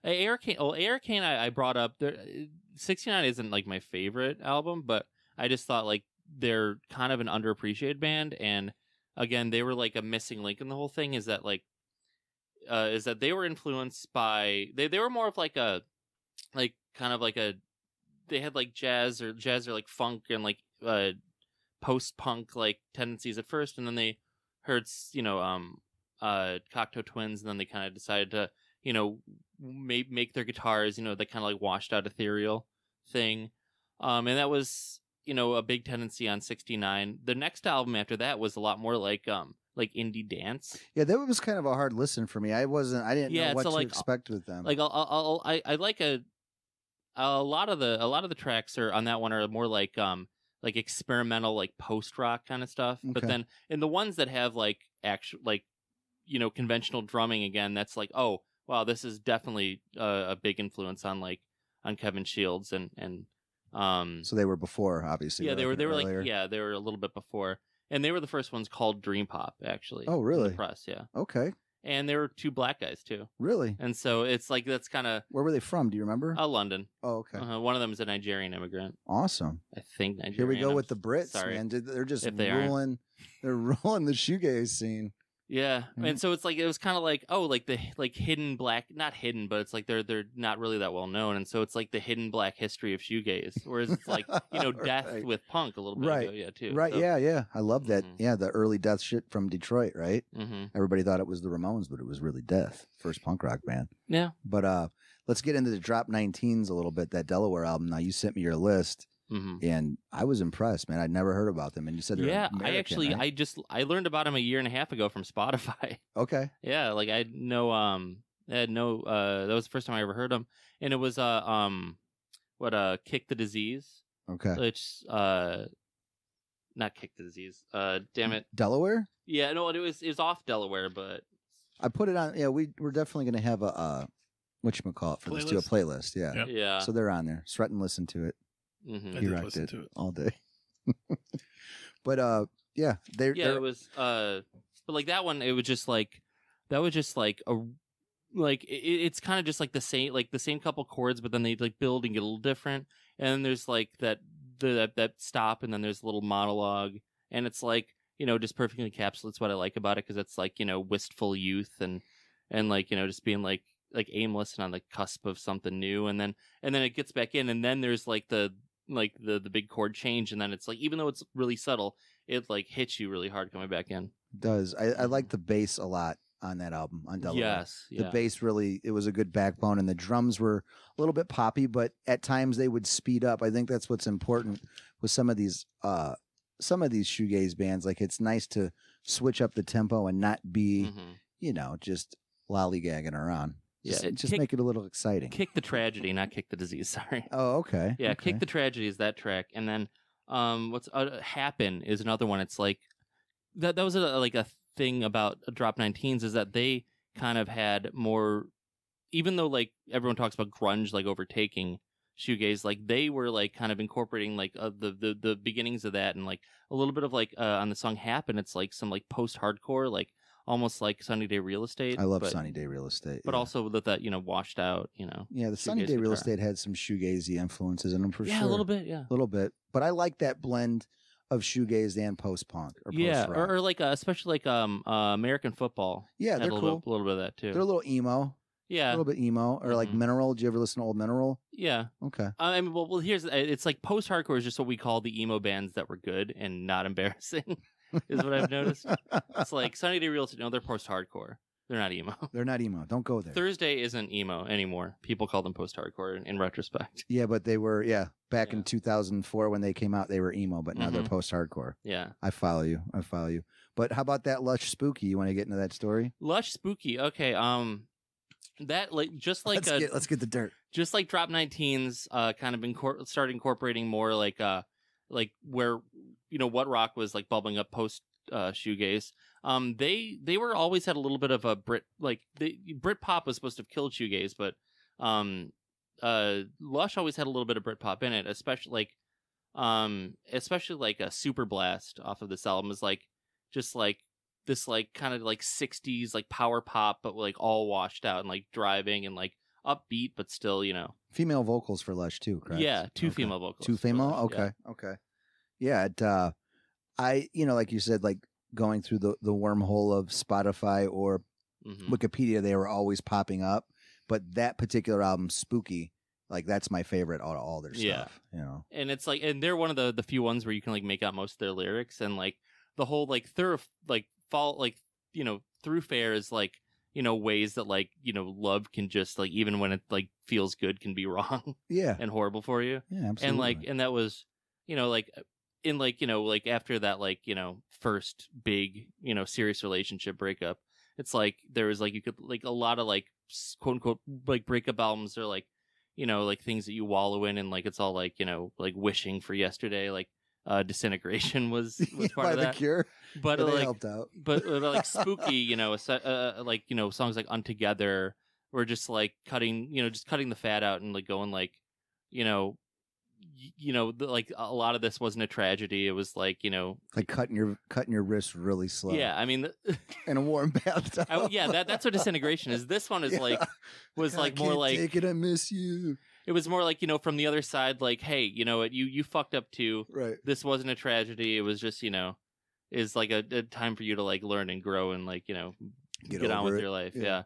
A R Kane. Well, A R Kane, I, I brought up. There, sixty-nine isn't like my favorite album, but I just thought like they're kind of an underappreciated band, and again, they were like a missing link in the whole thing. Is that like, uh, is that they were influenced by they they were more of like a like kind of like a they had like jazz or jazz or like funk and like uh. post-punk like tendencies at first, and then they heard, you know, um, uh, Cocteau Twins, and then they kind of decided to, you know, make make their guitars, you know, that kind of like washed out ethereal thing, um, and that was, you know, a big tendency on sixty-nine. The next album after that was a lot more like um like indie dance. Yeah, that was kind of a hard listen for me. I wasn't, I didn't yeah, know what so to like, expect with them. Like I'll, I'll, I I like a a lot of the a lot of the tracks are on that one are more like um. like experimental, like post rock kind of stuff. Okay. But then in the ones that have like actual, like, you know, conventional drumming again, that's like, oh wow, this is definitely uh, a big influence on like on Kevin Shields and and um. So they were before, obviously. Yeah, they were. They were earlier. like yeah, they were a little bit before, and they were the first ones called Dream Pop, actually. Oh, really? In the press, yeah. Okay. And they were two black guys too. Really? And so it's like that's kind of. Where were they from? Do you remember? Uh, London. Oh, okay. Uh, one of them is a Nigerian immigrant. Awesome. I think Nigerian. Here we go I'm with the Brits, sorry. man. They're just they ruling. They're ruling the shoegaze scene. Yeah, mm. and so it's like it was kind of like oh, like the like hidden black, not hidden, but it's like they're they're not really that well known, and so it's like the hidden black history of shoegaze, whereas it's like you know death right. with punk a little bit right. ago, yeah, too, right? So, yeah, yeah, I love that. Mm-hmm. Yeah, the early death shit from Detroit, right? Mm-hmm. Everybody thought it was the Ramones, but it was really Death, first punk rock band. Yeah, but uh, let's get into the Drop Nineteens a little bit. That Delaware album. Now you sent me your list. Mm-hmm. And I was impressed, man. I'd never heard about them. And you said, they're yeah, American, I actually, right? I just, I learned about them a year and a half ago from Spotify. Okay. Yeah. Like I know, um, I had no, uh, that was the first time I ever heard them. And it was, uh, um, what, uh, Kick the Disease. Okay. Which, uh, not Kick the Disease. Uh, damn it. Delaware? Yeah. No, it was, it was off Delaware, but I put it on. Yeah. We, we're definitely going to have a, uh, whatchamacallit for this to a playlist. Yeah. Yep. Yeah. So they're on there. Sweat and listen to it. Mm-hmm. He rocked it, it all day, but uh, yeah, they yeah they're... it was uh, but like that one, it was just like that was just like a like it, it's kind of just like the same like the same couple chords, but then they like build and get a little different, and then there's like that the, that that stop, and then there's a little monologue, and it's like you know just perfectly encapsulates what I like about it because it's like you know wistful youth and and like you know just being like like aimless and on the cusp of something new, and then and then it gets back in, and then there's like the like the the big chord change, and then it's like even though it's really subtle, it like hits you really hard coming back in. It does. I, I like the bass a lot on that album on Delaware. Yes, yeah. The bass really it was a good backbone, and the drums were a little bit poppy, but at times they would speed up. I think that's what's important with some of these uh some of these shoegaze bands. Like it's nice to switch up the tempo and not be mm-hmm. you know just lollygagging around. Just, yeah, just kick, make it a little exciting. Kick the Tragedy, not Kick the Disease. Sorry. Oh, okay. Yeah, okay. Kick the Tragedy is that track, and then um, what's uh, Happen is another one. It's like that. That was a, like a thing about Drop Nineteens is that they kind of had more, even though like everyone talks about grunge like overtaking shoegaze, like they were like kind of incorporating like uh, the, the the beginnings of that, and like a little bit of like uh, on the song Happen, it's like some like post-hardcore, like almost like Sunny Day Real Estate. I love but, Sunny Day Real Estate, but yeah. also with that, you know, washed out, you know. Yeah, the Sunny Day guitar. Real Estate had some shoegazy influences in them for yeah, sure. Yeah, a little bit, yeah. A little bit. But I like that blend of shoegaze and post-punk or yeah, post-rock. Or, or like uh, especially like um uh, American Football. Yeah, they're a little, cool. bit, a little bit of that too. They're a little emo. Yeah, a little bit emo, or like mm-hmm. Mineral. Did you ever listen to old Mineral? Yeah. Okay. I mean, well, well, here's it's like post-hardcore is just what we call the emo bands that were good and not embarrassing, is what I've noticed. It's like Sunny Day Real Estate. No, they're post-hardcore. They're not emo. They're not emo. Don't go there. Thursday isn't emo anymore. People call them post-hardcore in, in retrospect. Yeah, but they were. Yeah, back yeah. in two thousand four when they came out, they were emo, but now mm-hmm. they're post-hardcore. Yeah, I follow you. I follow you. But how about that Lush Spooky? You want to get into that story? Lush Spooky. Okay. Um. That like just like let's, a, get, let's get the dirt. Just like Drop Nineteens, uh, kind of incor- start incorporating more like uh, like where you know what rock was like bubbling up post uh, shoegaze. Um, they they were always had a little bit of a Brit like the Britpop was supposed to have killed shoegaze, but um, uh, Lush always had a little bit of Britpop in it, especially like um, especially like a Super Blast off of this album is like just like. This like kind of like sixties like power pop, but like all washed out and like driving and like upbeat, but still you know female vocals for Lush too, correct? Yeah, two okay. female vocals. Two female. Lush, okay, yeah. okay, yeah. It, uh, I you know like you said like going through the the wormhole of Spotify or mm-hmm. Wikipedia, they were always popping up, but that particular album, Spooky, like that's my favorite out of all their stuff. Yeah. You know, and it's like and they're one of the the few ones where you can like make out most of their lyrics and like the whole like thorough like. Fall like you know thoroughfare is like you know ways that like you know love can just like even when it like feels good can be wrong yeah and horrible for you yeah absolutely. and like and that was you know like in like you know like after that like you know first big you know serious relationship breakup it's like there was like you could like a lot of like quote unquote like breakup albums are like you know like things that you wallow in and like it's all like you know like wishing for yesterday like Uh, Disintegration was, was part By of that. The Cure, but yeah, uh, like, helped out. but uh, like Spooky, you know, uh, like you know, songs like Untogether were just like cutting, you know, just cutting the fat out and like going like, you know, y- you know, the, like a lot of this wasn't a tragedy. It was like you know, like cutting your cutting your wrist really slow. Yeah, I mean, the, in a warm bathtub. I, yeah, that that's what Disintegration is. This one is yeah. like was I like can't more like take it. I miss you. It was more like, you know, from the other side, like, hey, you know, you you fucked up too. Right. This wasn't a tragedy. It was just, you know, is like a, a time for you to like learn and grow and like, you know, get, get on with it. your life. Yeah. yeah.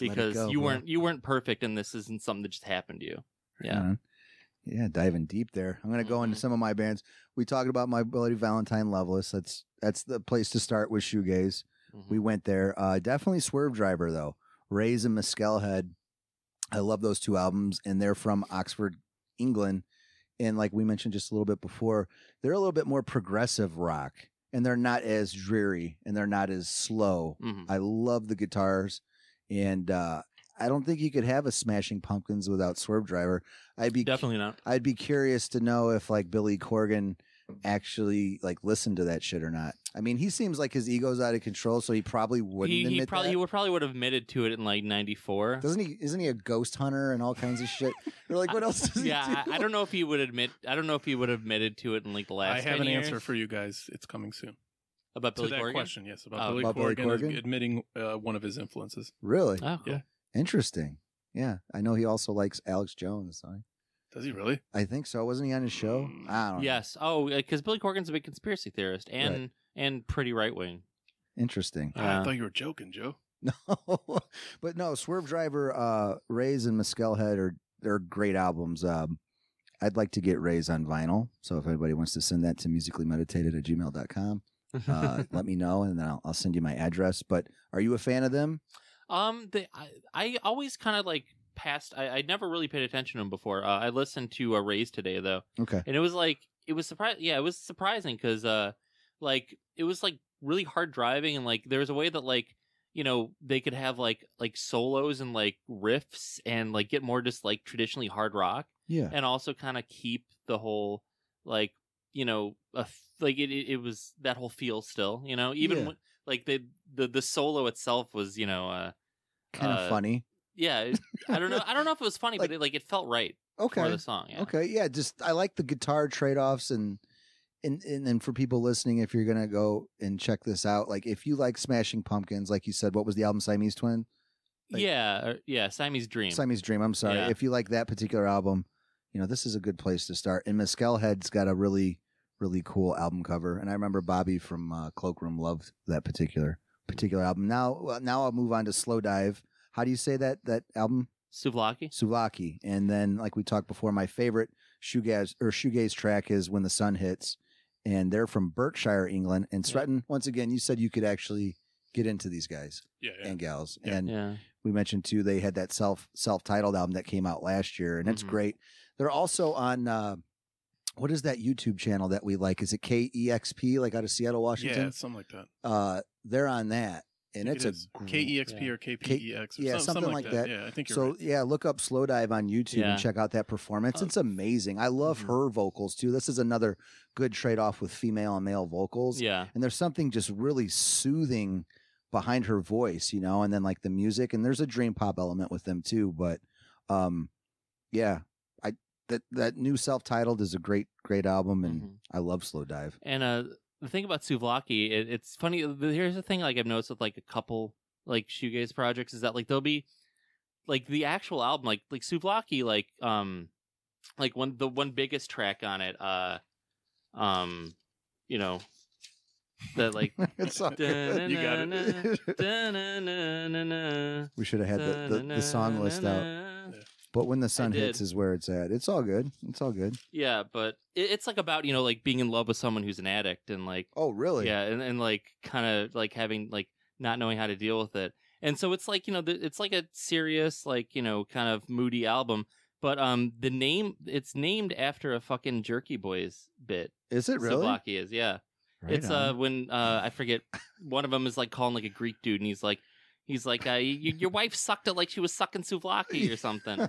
Because go, you man. weren't you weren't perfect and this isn't something that just happened to you. Yeah. Mm-hmm. Yeah. Diving deep there. I'm going to go mm-hmm. into some of my bands. We talked about My Bloody Valentine, Loveless. That's that's the place to start with shoegaze. Mm-hmm. We went there. Uh, definitely Swervedriver, though. Raise and Mescalhead. I love those two albums, and they're from Oxford, England. And like we mentioned just a little bit before, they're a little bit more progressive rock, and they're not as dreary, and they're not as slow. Mm-hmm. I love the guitars, and uh, I don't think you could have a Smashing Pumpkins without Swervedriver. I'd be definitely not. I'd be curious to know if like Billy Corgan actually like listened to that shit or not. I mean, he seems like his ego's out of control, so he probably wouldn't he, admit he probably, that. He would probably would have admitted to it in like ninety-four. Doesn't he? Isn't he a ghost hunter and all kinds of shit? They're like, what else does yeah, he do? Yeah, I, I don't know if he would admit. I don't know if he would have admitted to it in like the last. I have ten an years. answer for you guys. It's coming soon. About Billy to that Corgan? question, yes, about, oh, Billy, about Corgan Billy Corgan admitting uh, one of his influences. Really? Oh, cool. Yeah. Interesting. Yeah, I know he also likes Alex Jones. Right? Does he really? I think so. Wasn't he on his show? I don't know. Yes. Oh, because Billy Corgan's a big conspiracy theorist and right. and pretty right wing. Interesting. Uh, uh, I thought you were joking, Joe. No, but no. Swervedriver, uh, Raise, and Mescalhead are they're great albums. Um, I'd like to get Raise on vinyl. So if anybody wants to send that to musicallymeditated at gmail dot com, uh, let me know, and then I'll, I'll send you my address. But are you a fan of them? Um, they, I, I always kind of like. Past, I, I never really paid attention to them before. Uh, I listened to uh, Raise today though, okay, and it was like it was surprising. Yeah, it was surprising because, uh, like it was like really hard driving, and like there was a way that like you know they could have like like solos and like riffs and like get more just like traditionally hard rock, yeah, and also kind of keep the whole like you know a, like it, it it was that whole feel still, you know, even yeah. when, like the the the solo itself was you know uh, kind of uh, funny. Yeah, I don't know. I don't know if it was funny, like, but it, like it felt right. okay. for the song. Yeah. Okay, yeah. Just I like the guitar trade-offs, and and, and and for people listening, if you're gonna go and check this out, like if you like Smashing Pumpkins, like you said, what was the album Siamese Twin? Like, yeah, or, yeah, Siamese Dream. Siamese Dream. I'm sorry. Yeah. If you like that particular album, you know this is a good place to start. And Mescalhead's got a really really cool album cover, and I remember Bobby from uh, Cloakroom loved that particular particular album. Now now I'll move on to Slowdive. How do you say that that album? Souvlaki. Souvlaki. And then, like we talked before, my favorite shoegaze or shoegaze track is When the Sun Hits, and they're from Berkshire, England. And Stretton, yeah. once again, you said you could actually get into these guys yeah, yeah. and gals, yeah. and yeah. we mentioned too they had that self self titled album that came out last year, and it's mm-hmm. great. They're also on uh, what is that YouTube channel that we like? Is it K E X P, like out of Seattle, Washington? Yeah, something like that. Uh, they're on that. And it's it a K E X P yeah. or K P E X. Or yeah, something, something like, like that. that. Yeah, I think you're so, right. yeah, look up Slowdive on YouTube yeah. and check out that performance. Um, it's amazing. I love mm-hmm. her vocals, too. This is another good trade-off with female and male vocals. Yeah. And there's something just really soothing behind her voice, you know, and then, like, the music. And there's a dream pop element with them, too. But, um, yeah, I that, that new self-titled is a great, great album, and mm-hmm. I love Slowdive. And, uh... the thing about Souvlaki, it, it's funny. Here's the thing, like I've noticed with like a couple like shoegaze projects, is that like they'll be like the actual album, like like Souvlaki, like um, like one the one biggest track on it, uh, um, you know, that like it's all good. You got it. We should have had the, the, the song list out. But When the Sun Hits is where it's at. It's all good. It's all good. Yeah, but it, it's like about, you know, like being in love with someone who's an addict and like. Oh, really? Yeah. And, and like kind of like having like not knowing how to deal with it. And so it's like, you know, the, it's like a serious, like, you know, kind of moody album. But um, the name, it's named after a fucking Jerky Boys bit. Is it really? Souvlaki is, yeah. Right it's on. uh when uh I forget, one of them is like calling like a Greek dude and he's like. He's like, uh, you, your wife sucked it like she was sucking souvlaki or something.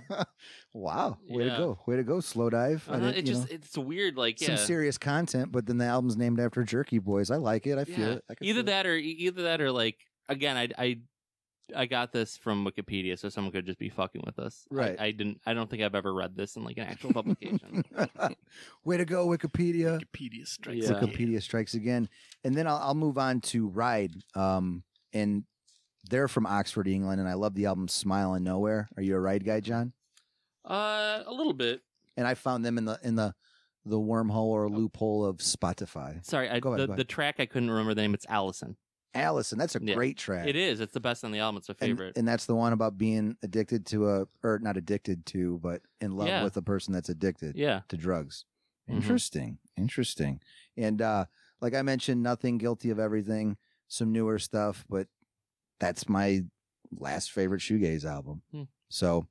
Wow. Way yeah. to go. Way to go, Slowdive. Uh, it just, know, it's weird. Like, yeah. Some serious content, but then the album's named after Jerky Boys. I like it. I yeah. feel it. I either feel that it. or either that or like, again, I, I I got this from Wikipedia, so someone could just be fucking with us. Right. I, I didn't. I don't think I've ever read this in like an actual publication. Way to go, Wikipedia. Wikipedia strikes yeah. again. Wikipedia strikes again. And then I'll, I'll move on to Ride. Um, and... they're from Oxford, England, and I love the album Smile and Nowhere. Are you a Ride guy, John? Uh, a little bit. And I found them in the in the, the wormhole or loophole of Spotify. Sorry, I, ahead, the, the track I couldn't remember the name. It's Allison. Allison, that's a yeah. great track. It is. It's the best on the album. It's a favorite. And, and that's the one about being addicted to a, or not addicted to, but in love yeah. with a person that's addicted yeah. to drugs. Interesting. Mm-hmm. Interesting. And uh, like I mentioned, Nothing, Guilty of Everything, some newer stuff, but that's my last favorite shoegaze album. Hmm. So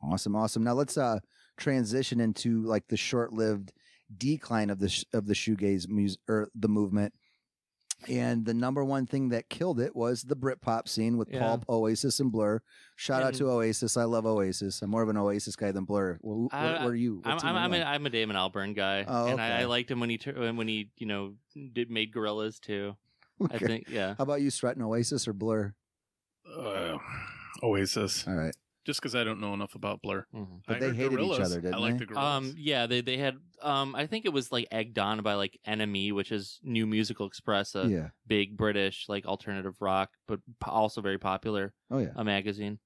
awesome, awesome. Now let's uh, transition into like the short-lived decline of the sh of the shoegaze music or the movement. And the number one thing that killed it was the Britpop scene with yeah. Pulp, Oasis, and Blur. Shout and out to Oasis. I love Oasis. I'm more of an Oasis guy than Blur. Well, who, I, what, what are you? I'm, I'm, I'm, like? a, I'm a Damon Albarn guy, oh, okay. and I, I liked him when he when he you know did made Gorillaz too. Okay. I think yeah. How about you, Stratton? Oasis or Blur? Uh, Oasis. All right. Just because I don't know enough about Blur. Mm-hmm. But I they hated Gorillaz. Each other, didn't I like they? The Gorillaz. Um, yeah, they they had. Um, I think it was like egged on by like N M E, which is New Musical Express, a yeah. big British like alternative rock, but also very popular. Oh yeah, a magazine.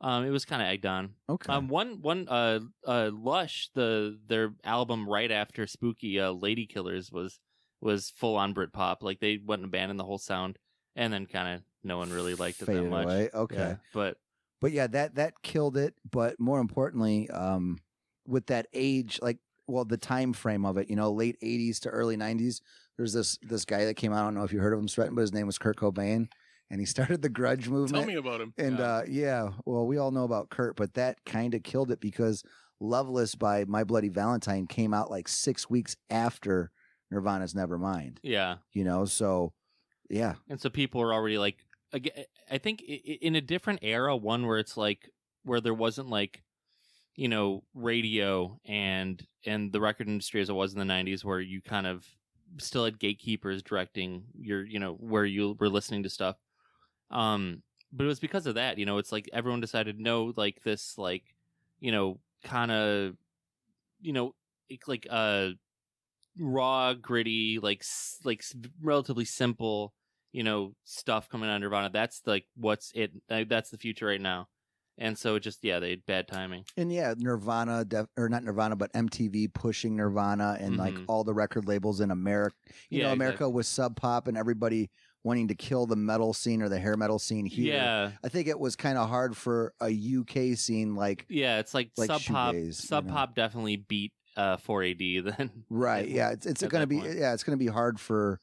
Um, it was kind of egged on. Okay. Um, one one uh, uh Lush, the their album right after Spooky, uh, Lady Killers was was full on Britpop. Like they went and abandoned the whole sound, and then kind of. No one really liked it that much. Away. Okay, yeah, but but yeah, that that killed it. But more importantly, um, with that age, like well, the time frame of it, you know, late eighties to early nineties. There's this this guy that came out. I don't know if you heard of him, Stretton, but his name was Kurt Cobain, and he started the grudge movement. Tell me about him. And yeah, uh, yeah well, we all know about Kurt, but that kind of killed it because "Loveless" by My Bloody Valentine came out like six weeks after Nirvana's "Nevermind." Yeah, you know, so yeah, and so people are already like. I think in a different era, one where it's like where there wasn't like, you know, radio and and the record industry as it was in the nineties, where you kind of still had gatekeepers directing your, you know, where you were listening to stuff. Um, but it was because of that, you know, it's like everyone decided no, like this, like, you know, kind of you know, like uh, raw, gritty, like like relatively simple, you know, stuff coming out of Nirvana. That's like what's it. That's the future right now. And so it just, yeah, they had bad timing. And yeah, Nirvana, def, or not Nirvana, but M T V pushing Nirvana and mm-hmm. like all the record labels in America. You yeah, know, America exactly. was Sub Pop and everybody wanting to kill the metal scene or the hair metal scene here. Yeah. I think it was kind of hard for a U K scene like. Yeah, it's like, like Sub Pop. Sub Pop you know? definitely beat uh, four A D then. Right. Yeah. It's, it's going to be, point. yeah, it's going to be hard for,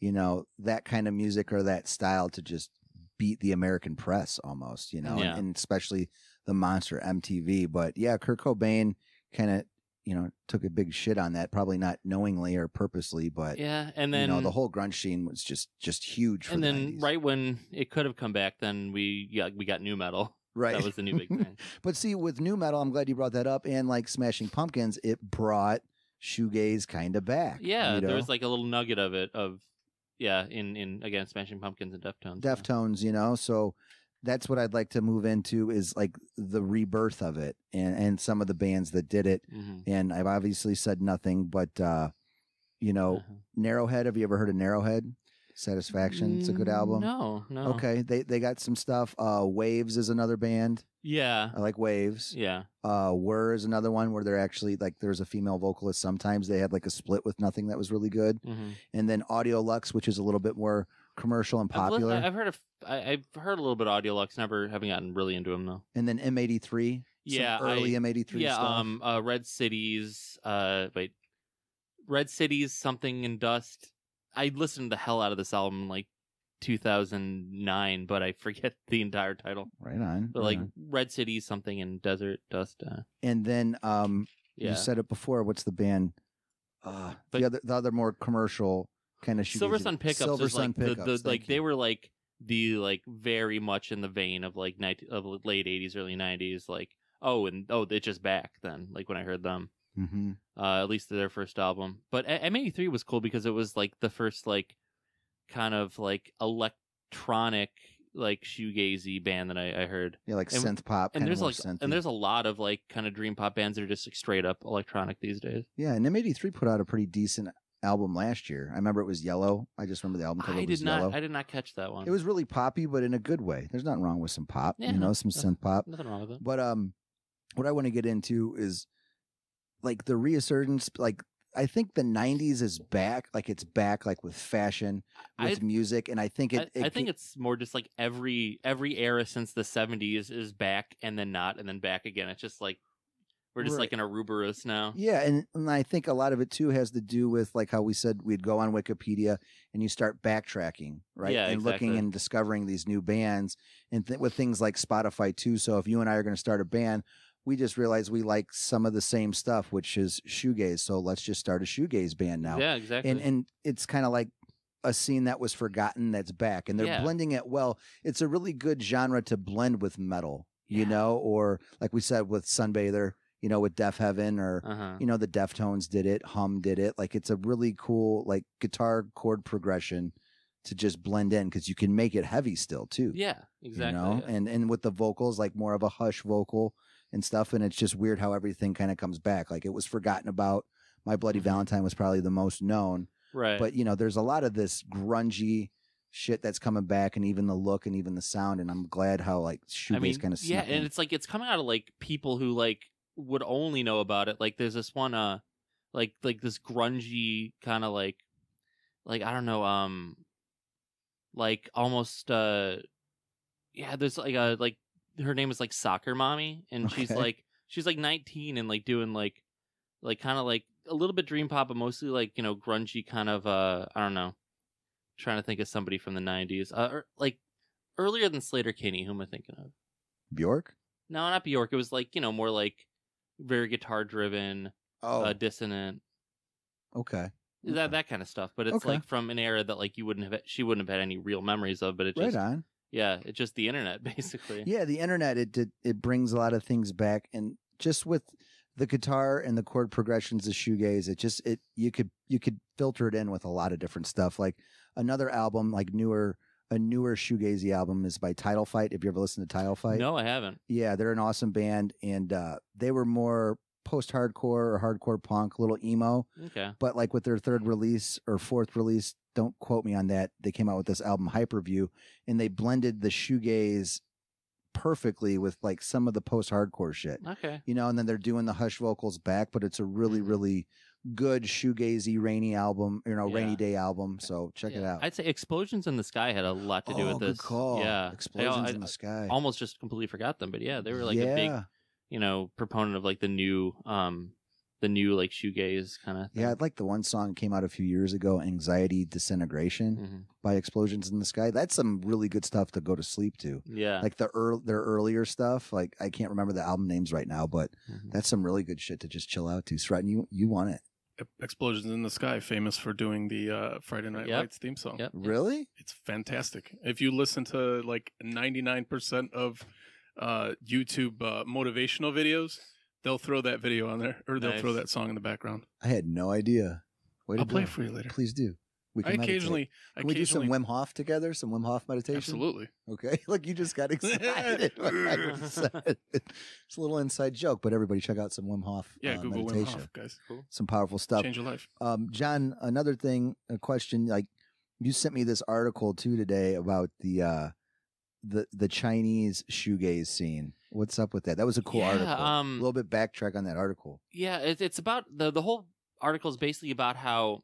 you know, that kind of music or that style to just beat the American press almost, you know, yeah. and, and especially the monster M T V. But yeah, Kurt Cobain kind of, you know, took a big shit on that, probably not knowingly or purposely, but yeah. And then, you know, the whole grunge scene was just, just huge. For and the then nineties. Right when it could have come back, then we, yeah, we got nu metal. Right. That was the new big thing. But see, with nu metal, I'm glad you brought that up. And like Smashing Pumpkins, it brought shoegaze kind of back. Yeah. You know? There was like a little nugget of it, of, yeah, in, in again, Smashing Pumpkins and Deftones. Deftones, yeah. You know, so that's what I'd like to move into is like the rebirth of it and, and some of the bands that did it. Mm-hmm. And I've obviously said nothing, but, uh, you know, uh-huh. Narrowhead. Have you ever heard of Narrowhead? Satisfaction. It's a good album. No, no. Okay. They, they got some stuff. Uh, Waves is another band. Yeah. I like Waves. Yeah. Uh, Were is another one where they're actually like, there's a female vocalist. Sometimes they had like a split with Nothing that was really good. Mm-hmm. And then Audiolux, which is a little bit more commercial and popular. I've, I've heard of, I, I've heard a little bit of Audiolux, never having gotten really into them though. And then M eighty-three. Yeah. Early I, M eighty-three yeah, stuff. Um, uh, Red Cities, uh, wait, Red Cities, Something in Dust. I listened to the hell out of this album in like two thousand nine, but I forget the entire title. Right on. But like right on. Red City, Something in Desert Dust. Uh, and then um, yeah. you said it before. What's the band? Uh, but, the other, the other more commercial kind of shoes. Silver Sun Pickups. Silver Sun like Pickups. The, the, like you. They were like the like very much in the vein of like nineteen, of late eighties, early nineties. Like oh, and oh, it's just back then. Like when I heard them. Mm-hmm. Uh, at least their first album, but M eighty-three was cool because it was like the first like kind of like electronic like shoegazy band that I, I heard. Yeah, like and, synth pop. And there's like synthy. And there's a lot of like kind of dream pop bands that are just like straight up electronic these days. Yeah, and M eighty-three put out a pretty decent album last year. I remember it was Yellow. I just remember the album cover I did was not, Yellow. I did not catch that one. It was really poppy, but in a good way. There's nothing wrong with some pop, yeah, you know, some synth pop. Nothing wrong with it. But um, what I want to get into is. Like the resurgence, like I think the nineties is back. Like it's back, like with fashion, with I, music, and I think it. I, it I think it's more just like every every era since the seventies is back, and then not, and then back again. It's just like we're just right. like in a Ouroboros now. Yeah, and, and I think a lot of it too has to do with like how we said we'd go on Wikipedia and you start backtracking, right? Yeah, and exactly. looking and discovering these new bands, and th with things like Spotify too. So if you and I are going to start a band. We just realized we like some of the same stuff, which is shoegaze. So let's just start a shoegaze band now. Yeah, exactly. And and it's kind of like a scene that was forgotten that's back, and they're yeah. blending it well. It's a really good genre to blend with metal, yeah. you know, or like we said with Sunbather, you know, with Deafheaven, or uh-huh. you know, the Deftones did it, Hum did it. Like it's a really cool like guitar chord progression to just blend in because you can make it heavy still too. Yeah, exactly. You know? yeah. And and with the vocals, like more of a hush vocal. And stuff, and it's just weird how everything kind of comes back. Like it was forgotten about. My Bloody Valentine was probably the most known, right? But you know, there's a lot of this grungy shit that's coming back, and even the look, and even the sound. And I'm glad how like shoegaze I mean, kind of yeah, and it's like it's coming out of like people who like would only know about it. Like there's this one, uh, like like this grungy kind of like, like I don't know, um, like almost, uh, yeah. There's like a like. Her name is like Soccer Mommy, and okay. she's like she's like nineteen and like doing like like kind of like a little bit dream pop, but mostly like you know grungy kind of uh I don't know. I'm trying to think of somebody from the nineties, uh, or, like earlier than Slater Kinney. Who am I thinking of? Bjork? No, not Bjork. It was like you know more like very guitar driven, oh, uh, dissonant. Okay. That okay. that kind of stuff, but it's okay. like from an era that like you wouldn't have she wouldn't have had any real memories of, but it just right on. Yeah, it's just the internet, basically. Yeah, the internet, it, it it brings a lot of things back. And just with the guitar and the chord progressions of shoegaze, it just, it you could you could filter it in with a lot of different stuff. Like another album, like newer, a newer shoegazy album is by Title Fight. Have you ever listened to Title Fight? No, I haven't. Yeah, they're an awesome band. And uh, they were more post-hardcore or hardcore punk, a little emo. Okay. But like with their third release or fourth release, don't quote me on that, they came out with this album Hyperview, and they blended the shoegaze perfectly with like some of the post-hardcore shit. Okay. You know, and then they're doing the Hush vocals back, but it's a really, mm-hmm. really good shoegazy rainy album, you know, yeah. rainy day album. So check yeah. it out. I'd say Explosions in the Sky had a lot to do oh, with this. Good call. Yeah. Explosions I, I, in the Sky. I almost just completely forgot them, but yeah, they were like yeah. a big, you know, proponent of like the new, um, the new like shoegaze kind of. Yeah. I'd like the one song came out a few years ago, Anxiety Disintegration mm-hmm. by Explosions in the Sky. That's some really good stuff to go to sleep to. Yeah. Like the earl their earlier stuff. Like I can't remember the album names right now, but mm-hmm. that's some really good shit to just chill out to. Sretton, you, you want it. Explosions in the Sky, famous for doing the uh, Friday Night yep. Lights theme song. Yep. Really? It's fantastic. If you listen to like ninety-nine percent of uh, YouTube uh, motivational videos, they'll throw that video on there, or they'll nice. throw that song in the background. I had no idea. Way to I'll go. play it for you later. Please do. We can I occasionally, can occasionally, we do some Wim Hof together? Some Wim Hof meditation? Absolutely. Okay. Look, you just got excited. It's a little inside joke, but everybody check out some Wim Hof Yeah, uh, Google meditation. Wim Hof, guys. Cool. Some powerful stuff. Change your life. Um, John, another thing, a question, like you sent me this article too today about the, uh, the, the Chinese shoegaze scene. What's up with that? That was a cool yeah, article. Um, a little bit backtrack on that article. Yeah. It, it's about the, the whole article is basically about how,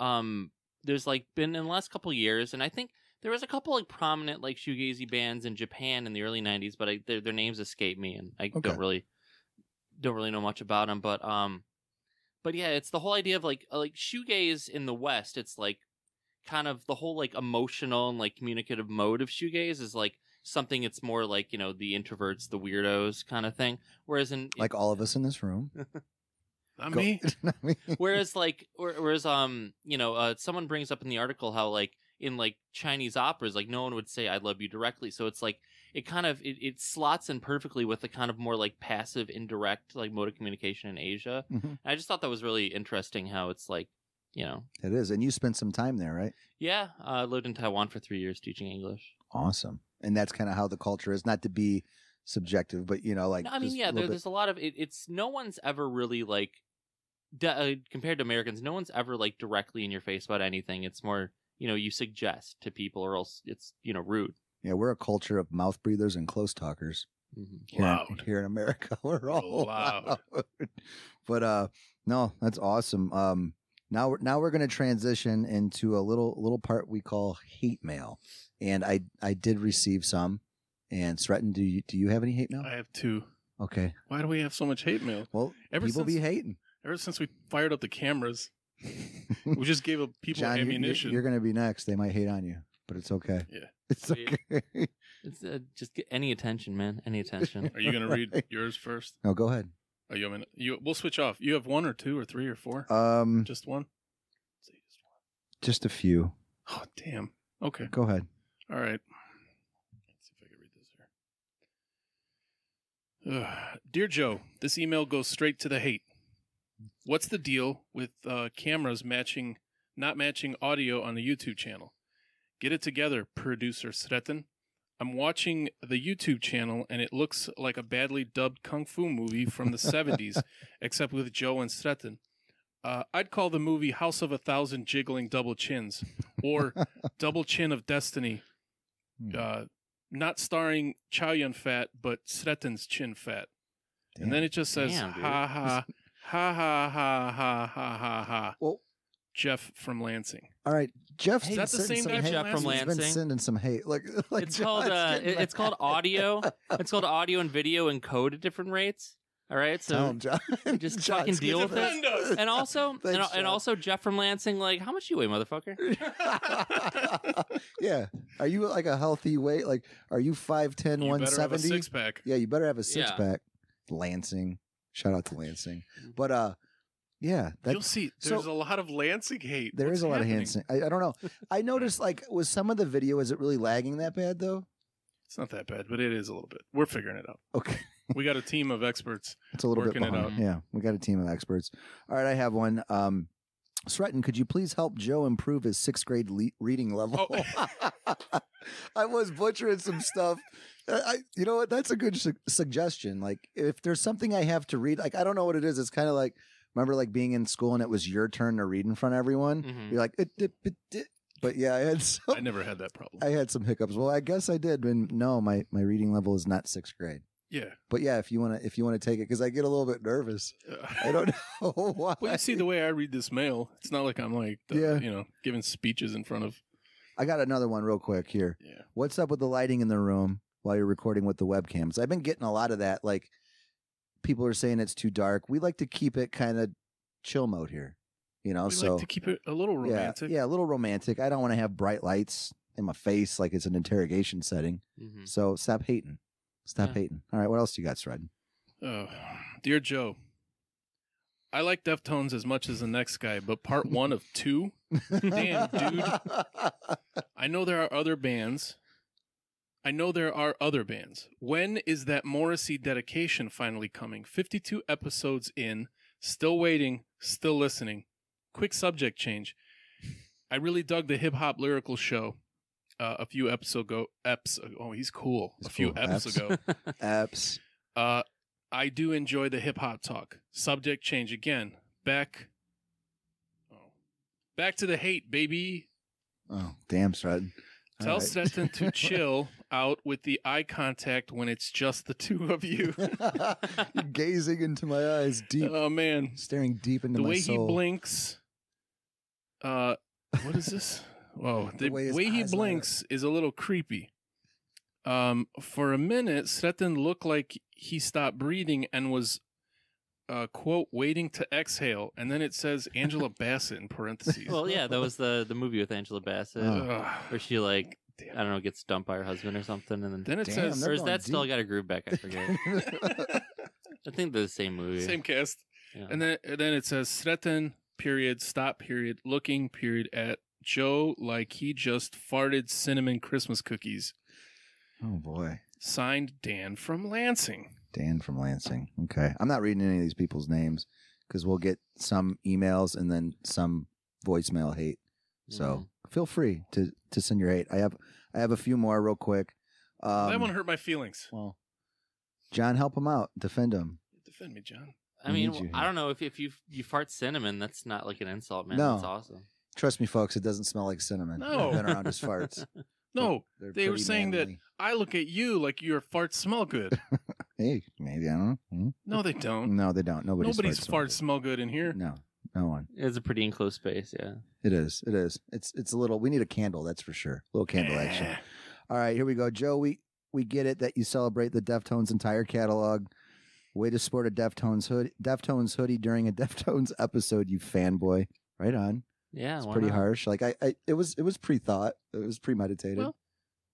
um, there's like been in the last couple of years, and I think there was a couple like prominent like shoegazy bands in Japan in the early nineties, but I, their, their names escape me, and I okay. don't really don't really know much about them. But um, but yeah, it's the whole idea of like like shoegaze in the West. It's like kind of the whole like emotional and like communicative mode of shoegaze is like something it's more like, you know, the introverts, the weirdos kind of thing. Whereas in like all of us in this room. Not me. Not me. Whereas, like, whereas, um, you know, uh, someone brings up in the article how, like, in like Chinese operas, like, no one would say "I love you" directly. So it's like it kind of it, it slots in perfectly with the kind of more like passive, indirect like mode of communication in Asia. Mm-hmm. And I just thought that was really interesting how it's like, you know, it is. And you spent some time there, right? Yeah, I uh, lived in Taiwan for three years teaching English. Awesome, and that's kind of how the culture is. Not to be subjective, but you know, like no, I mean, yeah, there, there's a lot of it, it's no one's ever really like. Uh, compared to Americans, no one's ever like directly in your face about anything. It's more, you know, you suggest to people, or else it's, you know, rude. Yeah, we're a culture of mouth breathers and close talkers. Mm-hmm. Loud here, here in America, we're all loud. loud. But uh, no, that's awesome. Um, now we're now we're going to transition into a little little part we call hate mail, and I I did receive some. And Sretton, do you do you have any hate mail? I have two. Okay. Why do we have so much hate mail? Well, ever people since be hating. Ever since we fired up the cameras, we just gave people John, ammunition. You're, you're going to be next. They might hate on you, but it's okay. Yeah, it's okay. It's uh, just get any attention, man. Any attention. Are you going right. to read yours first? No, go ahead. Oh, you, have you? We'll switch off. You have one or two or three or four? Um, just one. Just one. Just a few. Oh, damn. Okay, go ahead. All right. Let's see if I can read this here. Uh, Dear Joe, this email goes straight to the hate. What's the deal with uh, cameras matching, not matching audio on the YouTube channel? Get it together, producer Sretton. I'm watching the YouTube channel, and it looks like a badly dubbed kung fu movie from the seventies, except with Joe and Sretton. Uh, I'd call the movie House of a Thousand Jiggling Double Chins, or Double Chin of Destiny. Uh, not starring Chow Yun-fat, but Sretton's chin fat. Damn. And then it just says, Damn, ha ha. Ha, ha, ha, ha, ha, ha, ha. Well, Jeff from Lansing. All right. Jeff's hey, is that the same guy? Jeff from Lansing. He's been sending some hate. Like, like it's, called, uh, it, it's called audio. It's called audio and video encode at different rates. All right. So John, just John, fucking deal with it. And also, Thanks, and, and also Jeff from Lansing, like, how much you weigh, motherfucker? Yeah. Are you like a healthy weight? Like, are you five ten, you one seventy? Six pack. Yeah, you better have a six yeah. pack. Lansing. Shout out to Lansing. But, uh, yeah. That, You'll see. There's so, a lot of Lansing hate. There What's is a lot happening? of Lansing. I, I don't know. I noticed, like, was some of the video, is it really lagging that bad, though? It's not that bad, but it is a little bit. We're figuring it out. Okay. We got a team of experts. It's a little bit behind. It out. Yeah. We got a team of experts. All right. I have one. Um, Sretton, could you please help Joe improve his sixth grade le reading level? Oh. I was butchering some stuff. I, you know what? That's a good su suggestion. Like, if there's something I have to read, like, I don't know what it is. It's kind of like, remember, like, being in school and it was your turn to read in front of everyone? Mm-hmm. You're like, it, it, it, it. But yeah, I had some, I never had that problem. I had some hiccups. Well, I guess I did. And no, my, my reading level is not sixth grade. Yeah. But yeah, if you want to, if you want to take it, because I get a little bit nervous. Uh, I don't know why. Well, you see the way I read this mail. It's not like I'm like, the, yeah. you know, giving speeches in front of. I got another one real quick here. Yeah. What's up with the lighting in the room while you're recording with the webcams? I've been getting a lot of that. Like, people are saying it's too dark. We like to keep it kind of chill mode here. You know, we so like to keep it a little romantic. Yeah, yeah, a little romantic. I don't want to have bright lights in my face like it's an interrogation setting. Mm-hmm. So stop hating. Stop yeah. hating. All right, what else you got, Shred? Oh, dear Joe. I like Deftones as much as the next guy, but part one of two? Damn, dude. I know there are other bands. I know there are other bands. When is that Morrissey dedication finally coming? fifty-two episodes in, still waiting, still listening. Quick subject change. I really dug the hip-hop lyrical show uh, a few episodes ago. Eps, oh, he's cool. He's a few cool. episodes ago. Eps. Uh, I do enjoy the hip-hop talk. Subject change again. Back oh. back to the hate, baby. Oh, damn, Shred. Tell right. Stetson to chill out with the eye contact when it's just the two of you. You're gazing into my eyes deep. Oh, man. Staring deep into the my soul. The way he blinks. Uh, what is this? Whoa. The, the way, way he blinks is a little creepy. Um, for a minute, Stetson looked like he stopped breathing and was, uh, quote, waiting to exhale. And then it says Angela Bassett in parentheses. Well, yeah, that was the, the movie with Angela Bassett uh, where she, like, damn. I don't know, gets dumped by her husband or something. And then, then it damn, says, or is that deep. Still Got a Groove Back? I forget. I think they're the same movie. Same cast. Yeah. And then, and then it says Sretton, period, stop, period, looking, period, at Joe like he just farted cinnamon Christmas cookies. Oh, boy. Signed, Dan from Lansing. Dan from Lansing. Okay. I'm not reading any of these people's names because we'll get some emails and then some voicemail hate. Mm-hmm. So feel free to, to send your hate. I have I have a few more real quick. Um, that one hurt my feelings. Well, John, help him out. Defend him. Defend me, John. I, I mean, well, I don't know. If, if you, you fart cinnamon, that's not like an insult, man. No. That's awesome. Trust me, folks. It doesn't smell like cinnamon. No. I've been around his farts. No, they were saying manly. That I look at you like your farts smell good. Hey, maybe, I don't know. No, they don't. No, they don't. Nobody's, Nobody's farts smell good. Smell good in here. No, no one. It's a pretty enclosed space, yeah. It is, it is. It's it's a little, we need a candle, that's for sure. A little candle action. All right, here we go. Joe, we, we get it that you celebrate the Deftones entire catalog. Way to sport a Deftones hood, Deftones hoodie during a Deftones episode, you fanboy. Right on. Yeah, it's pretty not? harsh. Like I, I, it was, it was pre-thought. It was premeditated. Well,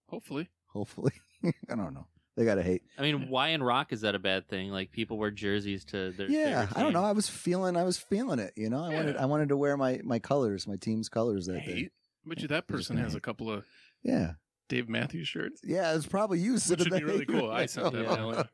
hopefully, hopefully. I don't know. They gotta hate. I mean, why in rock is that a bad thing? Like people wear jerseys to their yeah. Their I don't know. I was feeling, I was feeling it. You know, I yeah. wanted, I wanted to wear my my colors, my team's colors that hate? day. But you, that person has hate. a couple of yeah Dave Matthews shirts. Yeah, it's probably you. Which would be really cool. I saw that. Yeah. Like...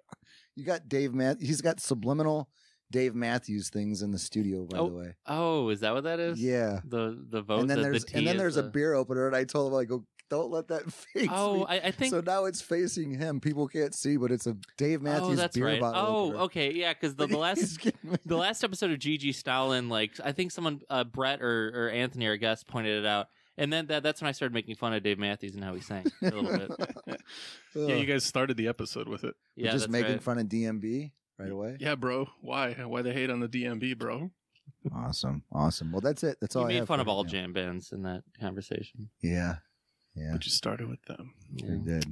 You got Dave Matthews. He's got subliminal Dave Matthews things in the studio, by oh, the way. Oh, is that what that is? Yeah. The the vote. And then the, there's, the and then there's a... a beer opener, and I told him, I go, don't let that face oh, me. I, I think... So now it's facing him. People can't see, but it's a Dave Matthews oh, that's beer right. bottle Oh, opener. Okay. Yeah, because the, the last the last episode of Gigi Stalin, like, I think someone, uh, Brett or, or Anthony, our guest, pointed it out. And then that, that's when I started making fun of Dave Matthews and how he sang a little bit. Yeah, you guys started the episode with it. Yeah, We're just that's making right. fun of D M B. Right away? Yeah, bro. Why? Why the hate on the D M B, bro? Awesome. Awesome. Well, that's it. That's you all I have. You made fun of all jam bands in that conversation. Yeah. Yeah. But you started with them. Yeah. You did.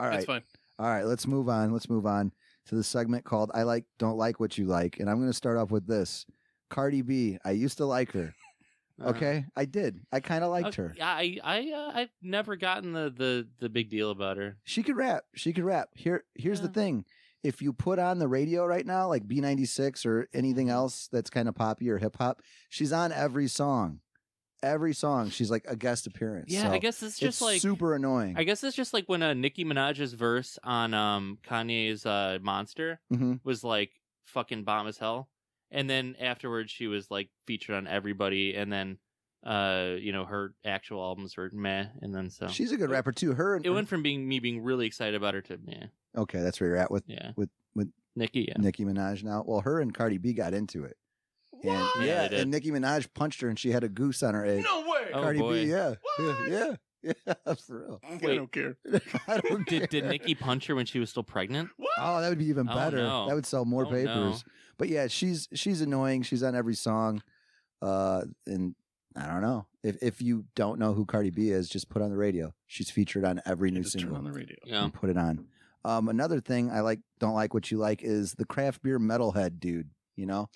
All right. That's fine. All right. Let's move on. Let's move on to the segment called I Like, Don't Like What You Like. And I'm going to start off with this. Cardi B. I used to like her. Okay, uh, I did. I kind of liked okay, her. I, I, uh, I've never gotten the, the, the big deal about her. She could rap. She could rap. Here, Here's yeah. the thing. If you put on the radio right now, like B ninety-six or anything else that's kind of poppy or hip hop, she's on every song. Every song, she's like a guest appearance. Yeah, so I guess it's just it's like super annoying. I guess it's just like when uh, Nicki Minaj's verse on um, Kanye's uh, Monster mm-hmm. was like fucking bomb as hell. And then afterwards, she was like featured on everybody. And then uh, you know, her actual albums were meh, and then so she's a good it, rapper too. Her and, it went from being me being really excited about her to meh. Okay, that's where you're at with yeah. with with Nicki yeah. Nicki Minaj now. Well, her and Cardi B got into it. What? And, yeah, yeah and Nicki Minaj punched her, and she had a goose on her egg. No way, oh, Cardi boy. B. Yeah, what? yeah, yeah, yeah. For real. Wait, I don't care. I don't did care. Did Nicki punch her when she was still pregnant? What? Oh, that would be even better. Oh, no. That would sell more oh, papers. No. But yeah, she's she's annoying. She's on every song, uh, and I don't know if if you don't know who Cardi B is, just put on the radio. She's featured on every you new just single. Turn on the radio. Yeah, and put it on. Um, another thing I like, don't like what you like is the craft beer metalhead dude. You know,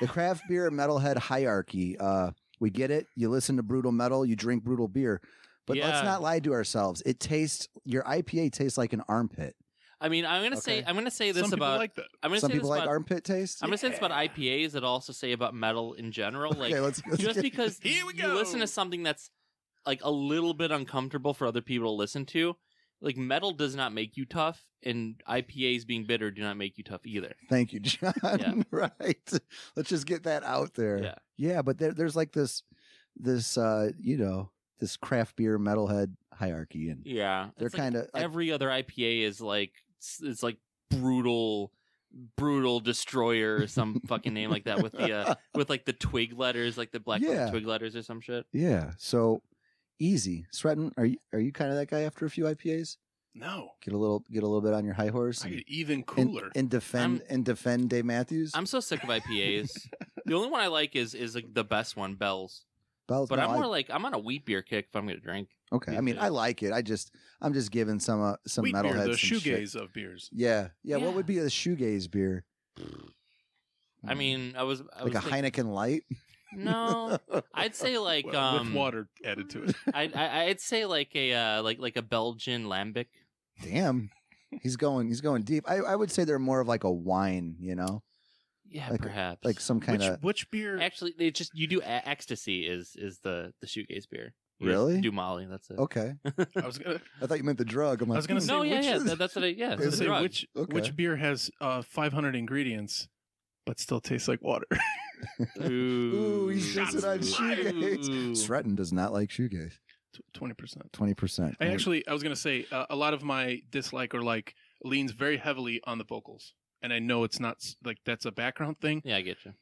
the craft beer metalhead hierarchy. Uh, we get it. You listen to brutal metal, you drink brutal beer, but yeah. let's not lie to ourselves. It tastes your I P A tastes like an armpit. I mean, I'm gonna okay. say I'm gonna say this Some about. Like that. I'm gonna Some say people this like about, armpit taste. I'm yeah. gonna say this about I P As that also say about metal in general. Like okay, let's, let's just get, because here we go. You listen to something that's like a little bit uncomfortable for other people to listen to. Like, metal does not make you tough, and I P As being bitter do not make you tough either. Thank you, John. Yeah. Right. Let's just get that out there. Yeah, yeah but there, there's like this, this uh, you know, this craft beer metalhead hierarchy. And yeah. They're kind of... Like, every other I P A is like, it's, it's like brutal... Brutal Destroyer or some fucking name like that with the, uh, with like the twig letters, like the black yeah. twig letters or some shit. Yeah, so... Easy, Sretton. Are you are you kind of that guy after a few I P As? No, get a little get a little bit on your high horse. And, I get even cooler and, and defend I'm, and defend Dave Matthews. I'm so sick of I P As. The only one I like is is like the best one, Bell's. Bell's, but no, I'm more I, like I'm on a wheat beer kick if I'm going to drink. Okay, I mean beer. I like it. I just I'm just giving some uh, some wheat metalheads the shoegaze of beers. Yeah. yeah, yeah. What would be a shoegaze beer? I mean, I was I like was a thinking, Heineken Light. No, I'd say like well, um, with water added to it. I'd I'd say like a uh, like like a Belgian lambic. Damn, he's going he's going deep. I I would say they're more of like a wine, you know. Yeah, like, perhaps like some kind which, of which beer. Actually, they just you do ecstasy is is the the shoegaze beer. You really? Do Molly? That's it. Okay. I was gonna. I thought you meant the drug. I'm like, I was gonna say no. Yeah, yeah. Is... That's what I. Yeah. I was gonna say drug. which okay. which beer has uh, five hundred ingredients but still tastes like water. Ooh, he's just on shoegaze. Sretton does not like shoegaze. twenty percent. twenty percent. I actually, I was going to say, uh, a lot of my dislike or like leans very heavily on the vocals. And I know it's not like that's a background thing. Yeah, I get you.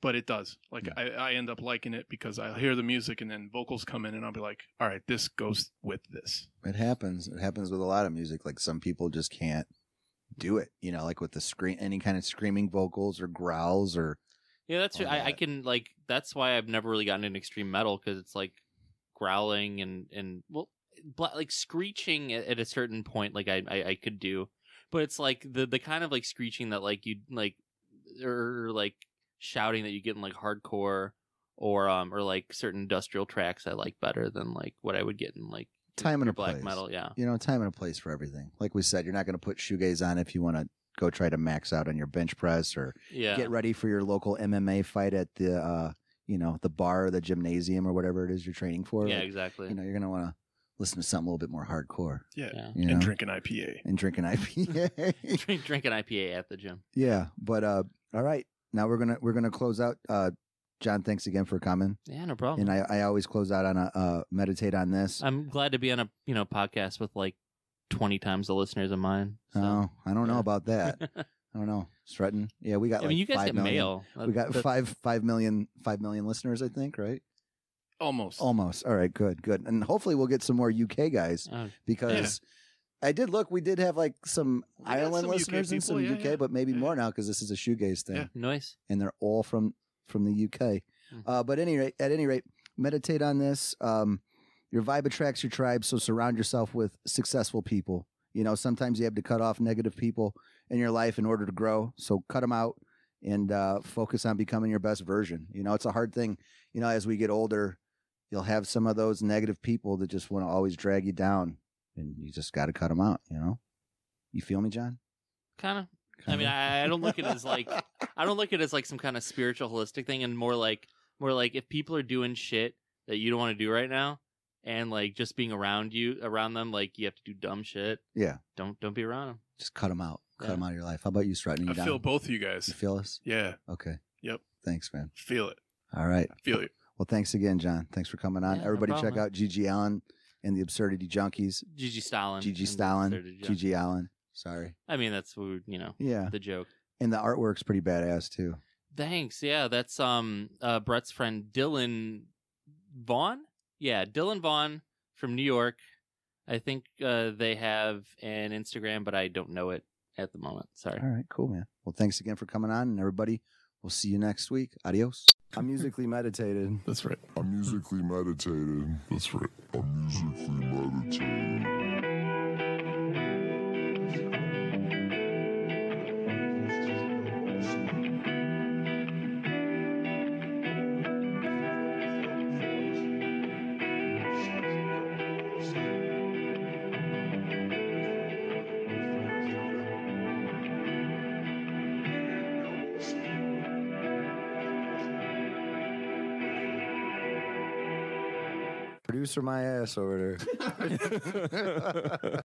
But it does. Like, yeah. I, I end up liking it because I hear the music and then vocals come in and I'll be like, all right, this goes with this. It happens. It happens with a lot of music. Like, some people just can't do it, you know, like with the scream, any kind of screaming vocals or growls or. Yeah, that's true. I, I can like. That's why I've never really gotten into extreme metal because it's like growling and and well, like screeching at, at a certain point. Like I, I I could do, but it's like the the kind of like screeching that like you like or like shouting that you get in like hardcore or um or like certain industrial tracks I like better than like what I would get in like time and a black place. metal. Yeah, you know, time and a place for everything. Like we said, you're not going to put shoegaze on if you want to. Go try to max out on your bench press or yeah. get ready for your local M M A fight at the, uh, you know, the bar or the gymnasium or whatever it is you're training for. Yeah, like, exactly. You know, you're going to want to listen to something a little bit more hardcore. Yeah. yeah. You know? And drink an I P A. And drink an I P A. drink, drink an I P A at the gym. Yeah. But, uh, all right. Now we're going to, we're going to close out. Uh, John, thanks again for coming. Yeah, no problem. And I, I always close out on a, uh, meditate on this. I'm glad to be on a, you know, podcast with like, twenty times the listeners of mine. So. Oh, I don't yeah. know about that. I don't know. Sretton. Yeah, we got I mean, like you guys five get million. Mail. That's, we got that's... five five million five million listeners, I think, right? Almost. Almost. All right, good, good. And hopefully we'll get some more U K guys uh, because yeah. I did look, we did have like some we Ireland some listeners and some yeah, U K, yeah. but maybe yeah. more now because this is a shoegaze thing. Yeah. Nice. And they're all from from the U K. Mm. Uh, but any rate, at any rate, meditate on this. Um Your vibe attracts your tribe, so surround yourself with successful people. You know, sometimes you have to cut off negative people in your life in order to grow. So cut them out and uh, focus on becoming your best version. You know, it's a hard thing. You know, as we get older, you'll have some of those negative people that just want to always drag you down, and you just got to cut them out, you know? You feel me, John? Kind of. I mean, I, I don't look at it as like, I don't look at it as like some kind of spiritual holistic thing and more like, more like if people are doing shit that you don't want to do right now, and like just being around you, around them, like you have to do dumb shit. Yeah. Don't don't be around them. Just cut them out. Cut yeah. them out of your life. How about you, Sretton? I down? feel both of you guys. You feel us? Yeah. Okay. Yep. Thanks, man. Feel it. All right. I feel you. Well, thanks again, John. Thanks for coming on. Yeah, everybody no problem, check man. out Gigi Allen and the Absurdity Junkies. Gigi Stalin. Gigi Stalin. Gigi Allen. Sorry. I mean, that's, you know, yeah. the joke. And the artwork's pretty badass, too. Thanks. Yeah, that's um uh, Brett's friend Dylan Vaughn. Yeah, Dylan Vaughn from New York. I think uh, they have an Instagram, but I don't know it at the moment. Sorry. All right, cool, man. Well, thanks again for coming on, and everybody, we'll see you next week. Adios. I'm musically meditated. That's right. I'm musically meditated. That's right. I'm musically meditated. Producer my ass over there.